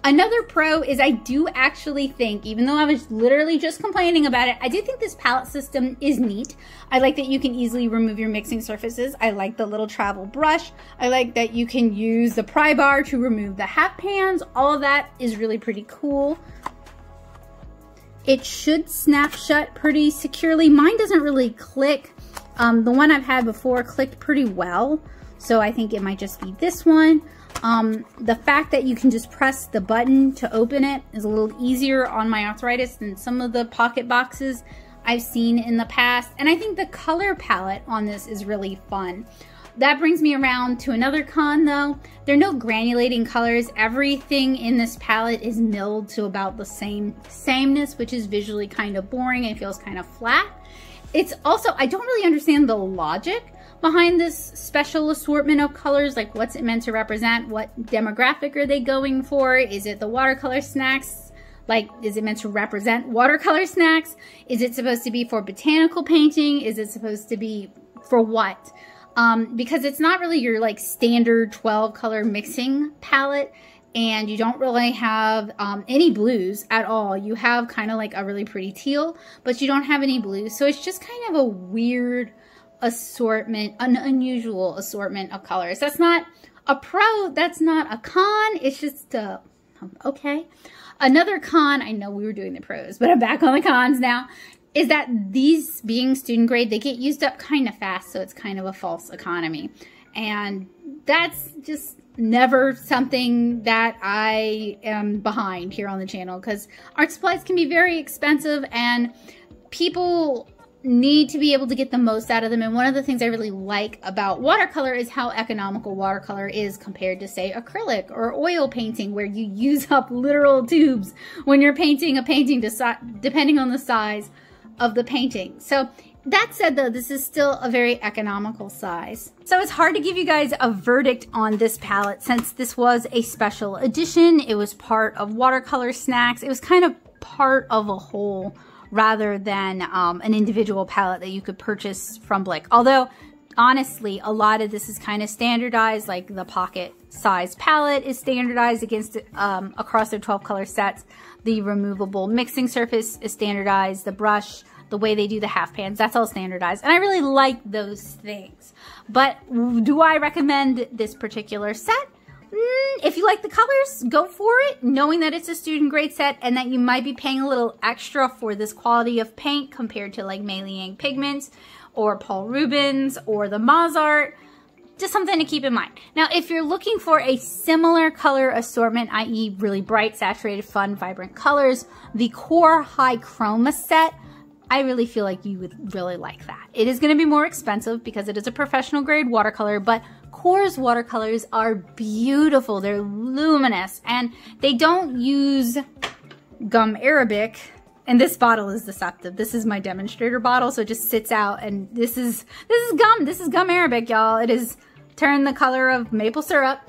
Another pro is I do actually think, even though I was literally just complaining about it, I do think this palette system is neat. I like that you can easily remove your mixing surfaces. I like the little travel brush. I like that you can use the pry bar to remove the half pans. All of that is really pretty cool. It should snap shut pretty securely. Mine doesn't really click. Um, the one I've had before clicked pretty well, so I think it might just be this one. Um, the fact that you can just press the button to open it is a little easier on my arthritis than some of the pocket boxes I've seen in the past. And I think the color palette on this is really fun. That brings me around to another con, though. There are no granulating colors. Everything in this palette is milled to about the same sameness, which is visually kind of boring and feels kind of flat. It's also, I don't really understand the logic behind this special assortment of colors. Like, what's it meant to represent? What demographic are they going for? Is it the watercolor snacks? Like, is it meant to represent watercolor snacks? Is it supposed to be for botanical painting? Is it supposed to be for what? Um, because it's not really your like standard twelve color mixing palette, and you don't really have um, any blues at all. You have kind of like a really pretty teal, but you don't have any blues. So it's just kind of a weird assortment, an unusual assortment of colors. That's not a pro, that's not a con, it's just a, okay. Another con, I know we were doing the pros, but I'm back on the cons now, is that these being student grade, they get used up kind of fast, so it's kind of a false economy. And that's just never something that I am behind here on the channel, because art supplies can be very expensive and people need to be able to get the most out of them. And one of the things I really like about watercolor is how economical watercolor is compared to, say, acrylic or oil painting, where you use up literal tubes when you're painting a painting, depending on the size of the painting. So that said, though, this is still a very economical size. So it's hard to give you guys a verdict on this palette since this was a special edition. It was part of Watercolor Snacks. It was kind of part of a whole rather than um, an individual palette that you could purchase from Blick. Although, honestly, a lot of this is kind of standardized, like the pocket size palette is standardized against um, across their twelve color sets. The removable mixing surface is standardized, the brush, the way they do the half pans, that's all standardized. And I really like those things. But do I recommend this particular set? Mm, if you like the colors, go for it, knowing that it's a student grade set and that you might be paying a little extra for this quality of paint compared to like Mei Liang Pigments or Paul Rubens or the Mazart. Just something to keep in mind. Now, if you're looking for a similar color assortment, that is really bright, saturated, fun, vibrant colors, the Core High Chroma set, I really feel like you would really like that. It is going to be more expensive because it is a professional grade watercolor, but Core's watercolors are beautiful. They're luminous and they don't use gum arabic. And this bottle is deceptive. This is my demonstrator bottle, so it just sits out, and this is this is gum. This is gum arabic, y'all. It is turned the color of maple syrup.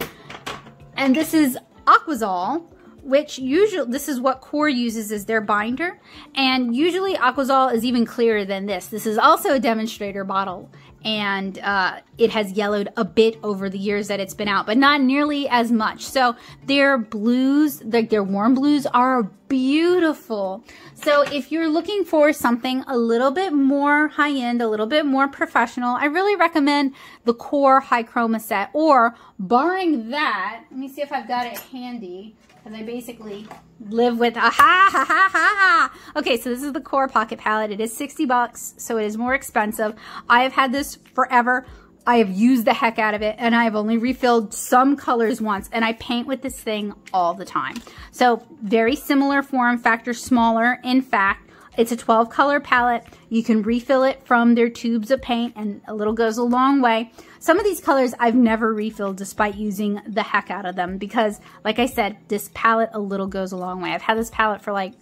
And this is Aquazol, which usually, this is what Core uses as their binder, and usually Aquazol is even clearer than this. This is also a demonstrator bottle, and uh, it has yellowed a bit over the years that it's been out, but not nearly as much. So their blues, like their warm blues, are beautiful. So if you're looking for something a little bit more high-end, a little bit more professional, I really recommend the Core High Chroma set, or barring that, let me see if I've got it handy. I basically live with, aha, ha, ha, ha, ha. Okay, so this is the Core Pocket Palette. It is sixty bucks, so it is more expensive. I have had this forever. I have used the heck out of it, and I have only refilled some colors once, and I paint with this thing all the time. So very similar form factor, smaller. In fact, it's a twelve color palette. You can refill it from their tubes of paint, and a little goes a long way. Some of these colors I've never refilled despite using the heck out of them because, like I said, this palette, a little goes a long way. I've had this palette for like,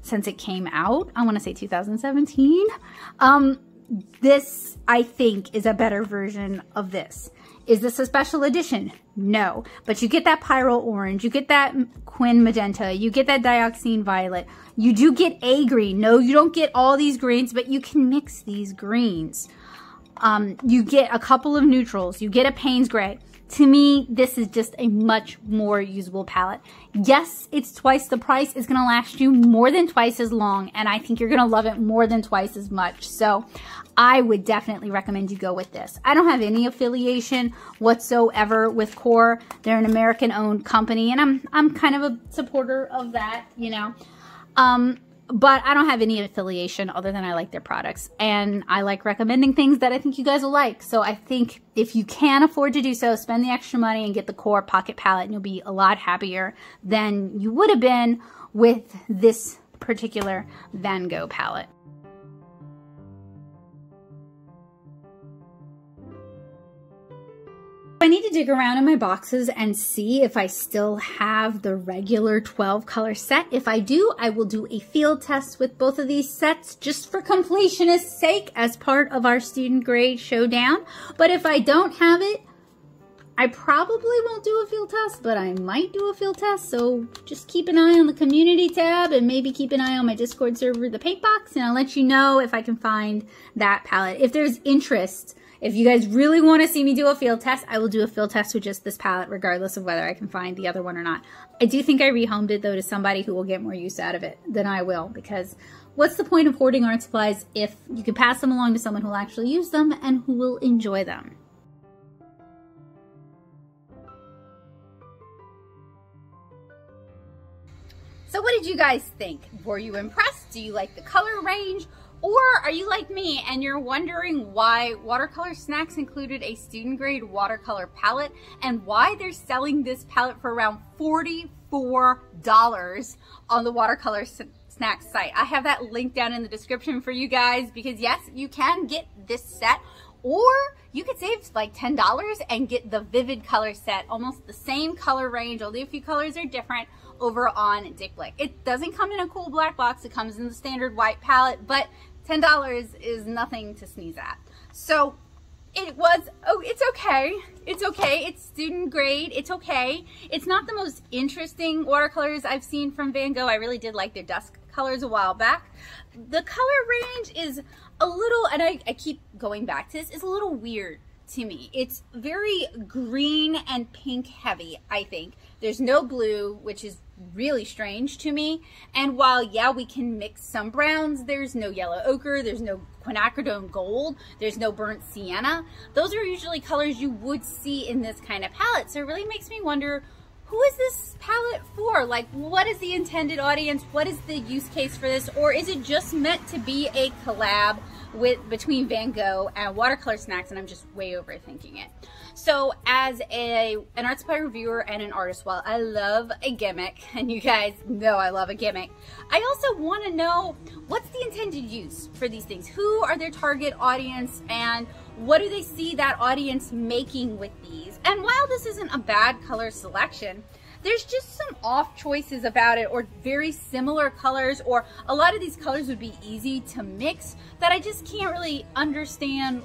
since it came out, I wanna say two thousand seventeen. Um, this, I think, is a better version of this. Is this a special edition? No, but you get that Pyrrole Orange, you get that Quin Magenta, you get that Dioxine Violet, you do get a green. No, you don't get all these greens, but you can mix these greens. Um, you get a couple of neutrals, you get a Payne's Gray. To me, this is just a much more usable palette. Yes, it's twice the price. It's gonna last you more than twice as long, and I think you're gonna love it more than twice as much. So I would definitely recommend you go with this. I don't have any affiliation whatsoever with Core. They're an American-owned company, and I'm, I'm kind of a supporter of that, you know. Um, But I don't have any affiliation other than I like their products, and I like recommending things that I think you guys will like. So I think if you can afford to do so, spend the extra money and get the Core Pocket Palette, and you'll be a lot happier than you would have been with this particular Van Gogh palette. I need to dig around in my boxes and see if I still have the regular twelve color set. If I do, I will do a field test with both of these sets just for completionist's sake as part of our student grade showdown. But if I don't have it, I probably won't do a field test, but I might do a field test. So just keep an eye on the community tab and maybe keep an eye on my Discord server, The Paint Box, and I'll let you know if I can find that palette. If there's interest, if you guys really want to see me do a field test, I will do a field test with just this palette, regardless of whether I can find the other one or not. I do think I rehomed it, though, to somebody who will get more use out of it than I will, because what's the point of hoarding art supplies if you can pass them along to someone who will actually use them and who will enjoy them? So what did you guys think? Were you impressed? Do you like the color range? Or are you like me and you're wondering why Watercolor Snacks included a student grade watercolor palette and why they're selling this palette for around forty-four dollars on the Watercolor Snacks site? I have that link down in the description for you guys, because yes, you can get this set, or you could save like ten dollars and get the Vivid Color set, almost the same color range, only a few colors are different, over on Dick Blick. It doesn't come in a cool black box, it comes in the standard white palette, but ten dollars is nothing to sneeze at. So it was, oh, it's okay. It's okay, it's student grade, it's okay. It's not the most interesting watercolors I've seen from Van Gogh. I really did like their dusk colors a while back. The color range is a little, and I, I keep going back to this, it's a little weird to me. It's very green and pink heavy, I think. There's no blue, which is really strange to me. And while, yeah, we can mix some browns, there's no yellow ochre, there's no quinacridone gold, there's no burnt sienna. Those are usually colors you would see in this kind of palette. So it really makes me wonder, who is this palette for? Like, what is the intended audience? What is the use case for this? Or is it just meant to be a collab with between Van Gogh and Watercolor Snacks, and I'm just way overthinking it? So as a an art supply reviewer and an artist, while I love a gimmick, and you guys know I love a gimmick, I also want to know, what's the intended use for these things? Who are their target audience, and what do they see that audience making with these? And while this isn't a bad color selection, there's just some off choices about it, or very similar colors, or a lot of these colors would be easy to mix, that I just can't really understand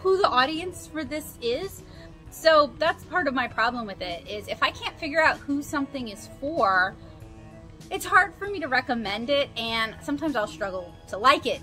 who the audience for this is. So that's part of my problem with it, is if I can't figure out who something is for, it's hard for me to recommend it, and sometimes I'll struggle to like it.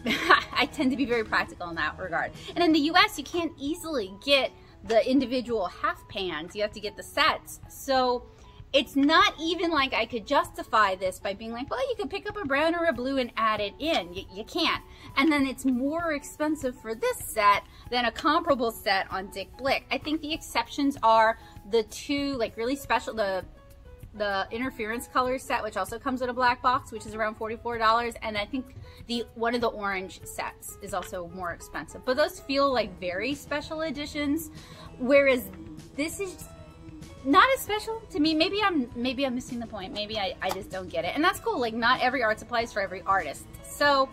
I tend to be very practical in that regard. And in the U S, you can't easily get the individual half pans, you have to get the sets. So it's not even like I could justify this by being like, well, you could pick up a brown or a blue and add it in. You, you can't. And then it's more expensive for this set than a comparable set on Dick Blick. I think the exceptions are the two, like, really special, the the interference color set, which also comes in a black box, which is around forty-four dollars. And I think the one of the orange sets is also more expensive. But those feel like very special editions, whereas this is not as special to me. Maybe I'm maybe I'm missing the point. Maybe I, I just don't get it. And that's cool. Like, not every art supply is for every artist. So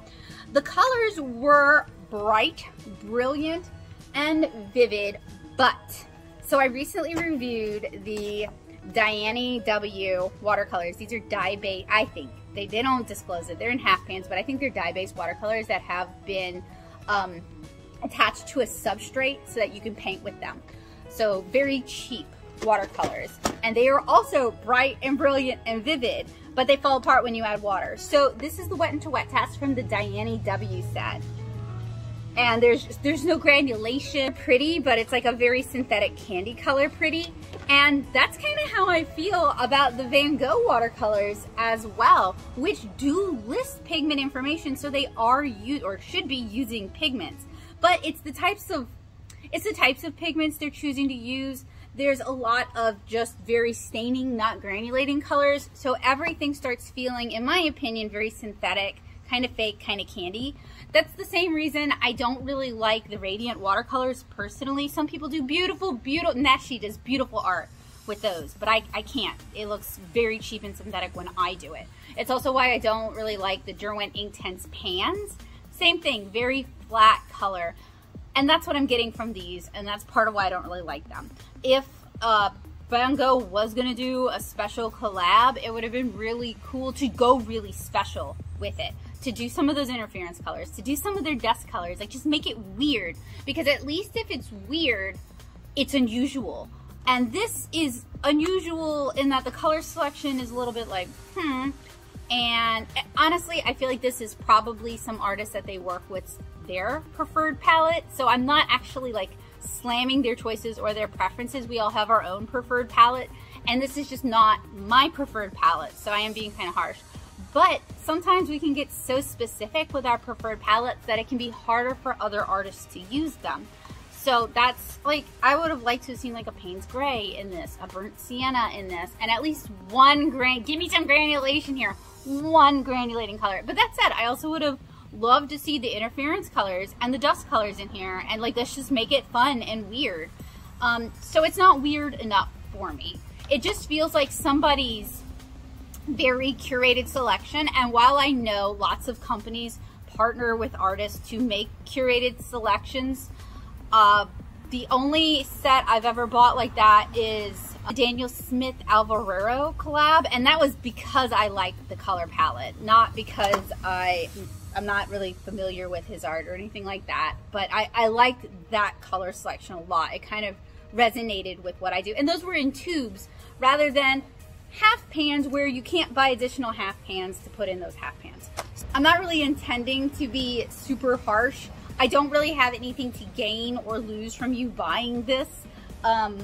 the colors were bright, brilliant, and vivid, but so I recently reviewed the Diane W watercolors. These are dye-based, I think. They they don't disclose it. They're in half pans, but I think they're dye-based watercolors that have been um, attached to a substrate so that you can paint with them. So very cheap watercolors, and they are also bright and brilliant and vivid, but they fall apart when you add water. So this is the wet into wet test from the Diane W set, and there's there's no granulation. Pretty, but it's like a very synthetic candy color pretty, and that's kind of how I feel about the Van Gogh watercolors as well, which do list pigment information, so they are used or should be using pigments, but it's the types of it's the types of pigments they're choosing to use. There's a lot of just very staining, not granulating colors. So everything starts feeling, in my opinion, very synthetic, kind of fake, kind of candy. That's the same reason I don't really like the Radiant watercolors personally. Some people do beautiful, beautiful, Nashi does beautiful art with those, but I, I can't. It looks very cheap and synthetic when I do it. It's also why I don't really like the Derwent Inktense pans. Same thing, very flat color. And that's what I'm getting from these, and that's part of why I don't really like them. If uh, Van Gogh was gonna do a special collab, it would have been really cool to go really special with it, to do some of those interference colors, to do some of their dust colors, like just make it weird, because at least if it's weird, it's unusual. And this is unusual in that the color selection is a little bit like, hmm. And honestly, I feel like this is probably some artists that they work with their preferred palette, so I'm not actually like slamming their choices or their preferences. We all have our own preferred palette, and this is just not my preferred palette, so I am being kind of harsh. But sometimes we can get so specific with our preferred palettes that it can be harder for other artists to use them. So that's like, I would have liked to have seen like a Payne's Gray in this, a burnt sienna in this, and at least one gran give me some granulation here, one granulating color. But that said, I also would have love to see the interference colors and the dust colors in here, and like, let's just make it fun and weird. Um, so it's not weird enough for me. It just feels like somebody's very curated selection. And while I know lots of companies partner with artists to make curated selections, uh, the only set I've ever bought like that is a Daniel Smith Alvarero collab, and that was because I liked the color palette, not because I, I'm not really familiar with his art or anything like that, but I, I liked that color selection a lot. It kind of resonated with what I do, and those were in tubes rather than half pans where you can't buy additional half pans to put in those half pans. I'm not really intending to be super harsh. I don't really have anything to gain or lose from you buying this, um,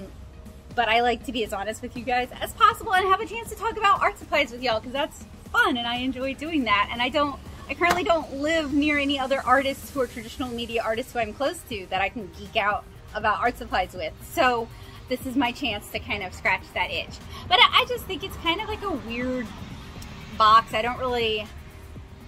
but I like to be as honest with you guys as possible and have a chance to talk about art supplies with y'all, because that's fun and I enjoy doing that. And I don't, I currently don't live near any other artists who are traditional media artists who I'm close to that I can geek out about art supplies with. So this is my chance to kind of scratch that itch. But I just think it's kind of like a weird box. I don't really,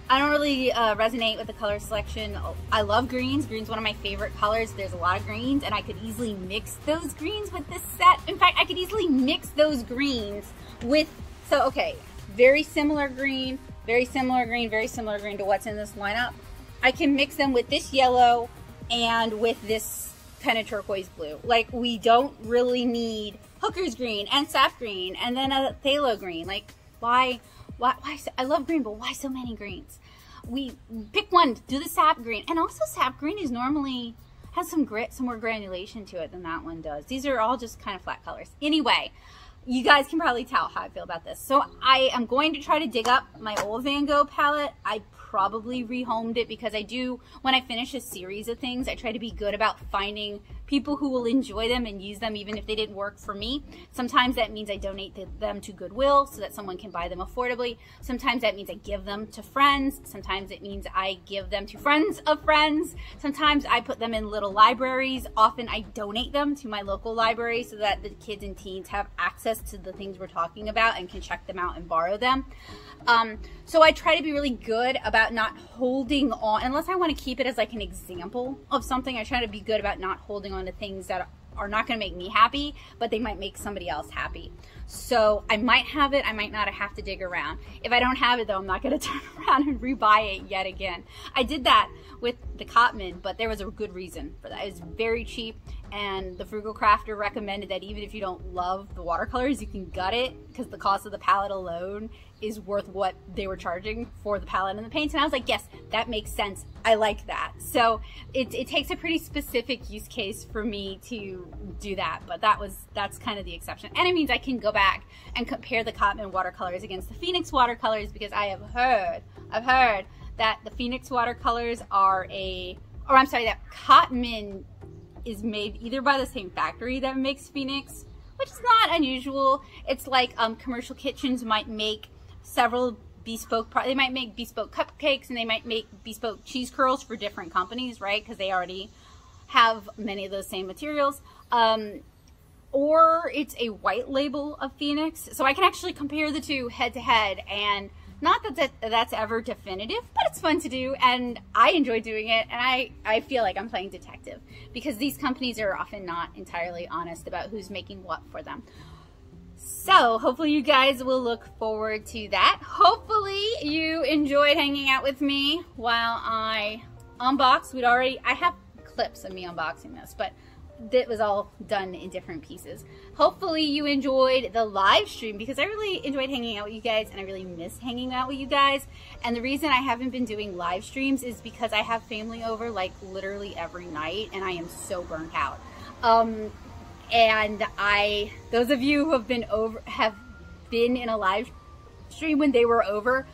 I don't really uh, resonate with the color selection. I love greens. Green's one of my favorite colors. There's a lot of greens, and I could easily mix those greens with this set. In fact, I could easily mix those greens with, so okay, very similar green, very similar green, very similar green to what's in this lineup. I can mix them with this yellow and with this kind of turquoise blue. Like, we don't really need Hooker's green and Saf green and then a phthalo green. Like, why, why, why so, I love green, but why so many greens? We pick one, do the Saf green. And also Saf green is normally, has some grit, some more granulation to it than that one does. These are all just kind of flat colors. Anyway, you guys can probably tell how I feel about this. So I am going to try to dig up my old Van Gogh palette. I probably rehomed it because I do, when I finish a series of things, I try to be good about finding people who will enjoy them and use them even if they didn't work for me. Sometimes that means I donate them to Goodwill so that someone can buy them affordably. Sometimes that means I give them to friends. Sometimes it means I give them to friends of friends. Sometimes I put them in little libraries. Often I donate them to my local library so that the kids and teens have access to the things we're talking about and can check them out and borrow them. Um, so I try to be really good about not holding on, unless I want to keep it as like an example of something, I try to be good about not holding on to things that are not going to make me happy, but they might make somebody else happy. So I might have it, I might not have to dig around. If I don't have it though, I'm not going to turn around and rebuy it yet again. I did that with the Cotman, but there was a good reason for that. It was very cheap, and the Frugal Crafter recommended that even if you don't love the watercolors, you can gut it because the cost of the palette alone is worth what they were charging for the palette and the paints. And I was like, yes, that makes sense. I like that. So it, it takes a pretty specific use case for me to do that, but that was, that's kind of the exception. And it means I can go back and compare the Cotman watercolors against the Phoenix watercolors, because I have heard, I've heard that the Phoenix watercolors are a, or I'm sorry, that Cotman is made either by the same factory that makes Phoenix, which is not unusual. It's like um, commercial kitchens might make several bespoke, pro they might make bespoke cupcakes, and they might make bespoke cheese curls for different companies, right? Because they already have many of those same materials. Um, or it's a white label of Phoenix. So I can actually compare the two head to head, and not that, that that's ever definitive, but it's fun to do, and I enjoy doing it, and I, I feel like I'm playing detective, because these companies are often not entirely honest about who's making what for them. So hopefully you guys will look forward to that. Hopefully you enjoyed hanging out with me while I unbox. We'd already, I have clips of me unboxing this, but that was all done in different pieces. Hopefully you enjoyed the live stream, because I really enjoyed hanging out with you guys, and I really miss hanging out with you guys. And the reason I haven't been doing live streams is because I have family over like literally every night, and I am so burnt out. Um, and I, those of you who have been over, have been in a live stream when they were over,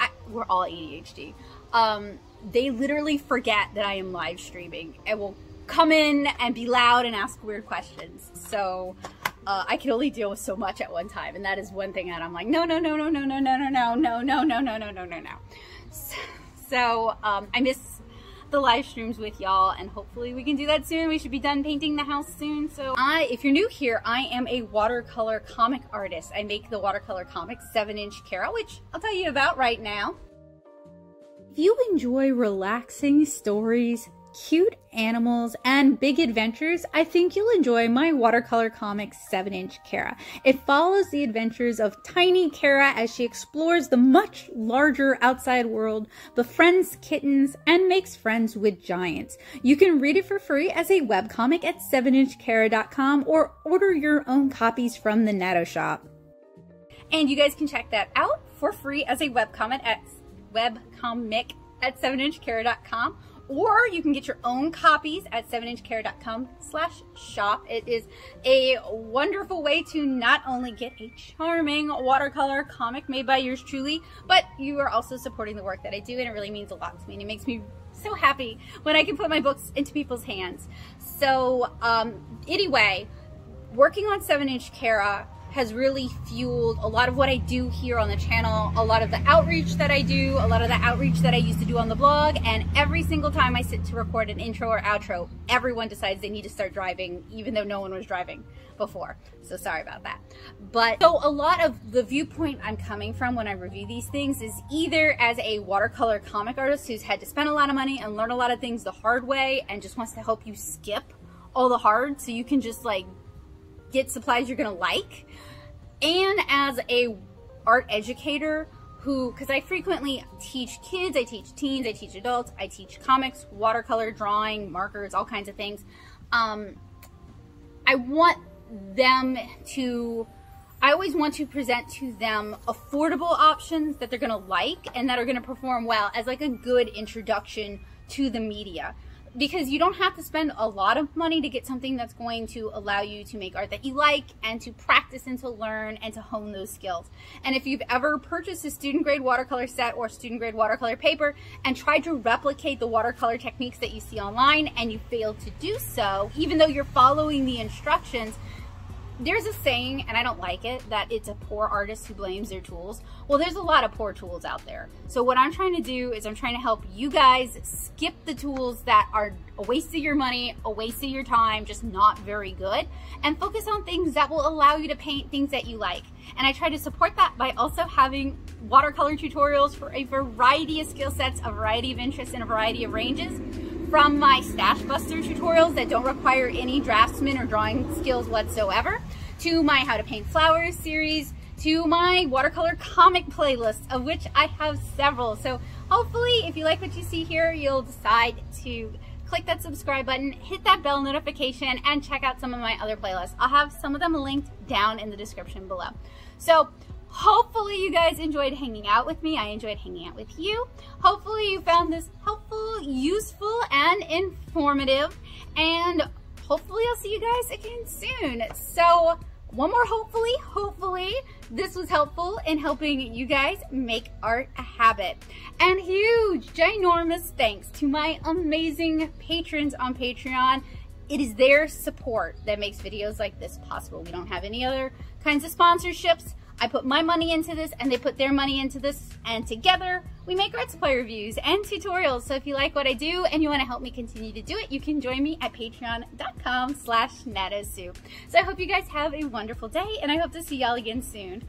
I, we're all A D H D. Um, they literally forget that I am live streaming and will come in and be loud and ask weird questions. So uh, I can only deal with so much at one time, and that is one thing that I'm like, no, no, no, no, no, no, no, no, no, no, no, no, no, no, no, no, no. So, so um, I miss the live streams with y'all, and hopefully we can do that soon. We should be done painting the house soon. So I, if you're new here, I am a watercolor comic artist. I make the watercolor comics, Seven Inch Carol, which I'll tell you about right now. If If you enjoy relaxing stories, cute animals, and big adventures, I think you'll enjoy my watercolor comic seven inch Kara. It follows the adventures of tiny Kara as she explores the much larger outside world, befriends kittens, and makes friends with giants. You can read it for free as a webcomic at seven inch kara dot com or order your own copies from the Natto Shop. And you guys can check that out for free as a webcomic at webcomic at seven inch kara dot com. Or you can get your own copies at seven inch kara dot com slash shop. It is a wonderful way to not only get a charming watercolor comic made by yours truly, but you are also supporting the work that I do, and it really means a lot to me, and it makes me so happy when I can put my books into people's hands. So um, anyway, working on seven inch kara has really fueled a lot of what I do here on the channel, a lot of the outreach that I do, a lot of the outreach that I used to do on the blog, and every single time I sit to record an intro or outro, everyone decides they need to start driving, even though no one was driving before. So sorry about that. But so a lot of the viewpoint I'm coming from when I review these things is either as a watercolor comic artist who's had to spend a lot of money and learn a lot of things the hard way and just wants to help you skip all the hard so you can just like get supplies you're gonna like, and as a art educator who, because I frequently teach kids, I teach teens, I teach adults, I teach comics, watercolor, drawing, markers, all kinds of things. Um, I want them to, I always want to present to them affordable options that they're gonna like and that are gonna perform well as like a good introduction to the media. Because you don't have to spend a lot of money to get something that's going to allow you to make art that you like and to practice and to learn and to hone those skills. And if you've ever purchased a student grade watercolor set or student grade watercolor paper and tried to replicate the watercolor techniques that you see online and you failed to do so, even though you're following the instructions, there's a saying, and I don't like it, that it's a poor artist who blames their tools. Well, there's a lot of poor tools out there. So what I'm trying to do is I'm trying to help you guys skip the tools that are a waste of your money, a waste of your time, just not very good, and focus on things that will allow you to paint things that you like. And I try to support that by also having watercolor tutorials for a variety of skill sets, a variety of interests, and a variety of ranges. From my Stash Buster tutorials that don't require any draftsman or drawing skills whatsoever, to my How to Paint Flowers series, to my watercolor comic playlist, of which I have several. So hopefully if you like what you see here, you'll decide to click that subscribe button, hit that bell notification, and check out some of my other playlists. I'll have some of them linked down in the description below. So hopefully you guys enjoyed hanging out with me. I enjoyed hanging out with you. Hopefully you found this helpful, useful, and informative. And hopefully I'll see you guys again soon. So one more hopefully, hopefully this was helpful in helping you guys make art a habit. And huge, ginormous thanks to my amazing patrons on Patreon. It is their support that makes videos like this possible. We don't have any other kinds of sponsorships. I put my money into this and they put their money into this, and together we make art supply reviews and tutorials. So if you like what I do and you want to help me continue to do it, you can join me at patreon dot com slash nattosoup. So I hope you guys have a wonderful day, and I hope to see y'all again soon.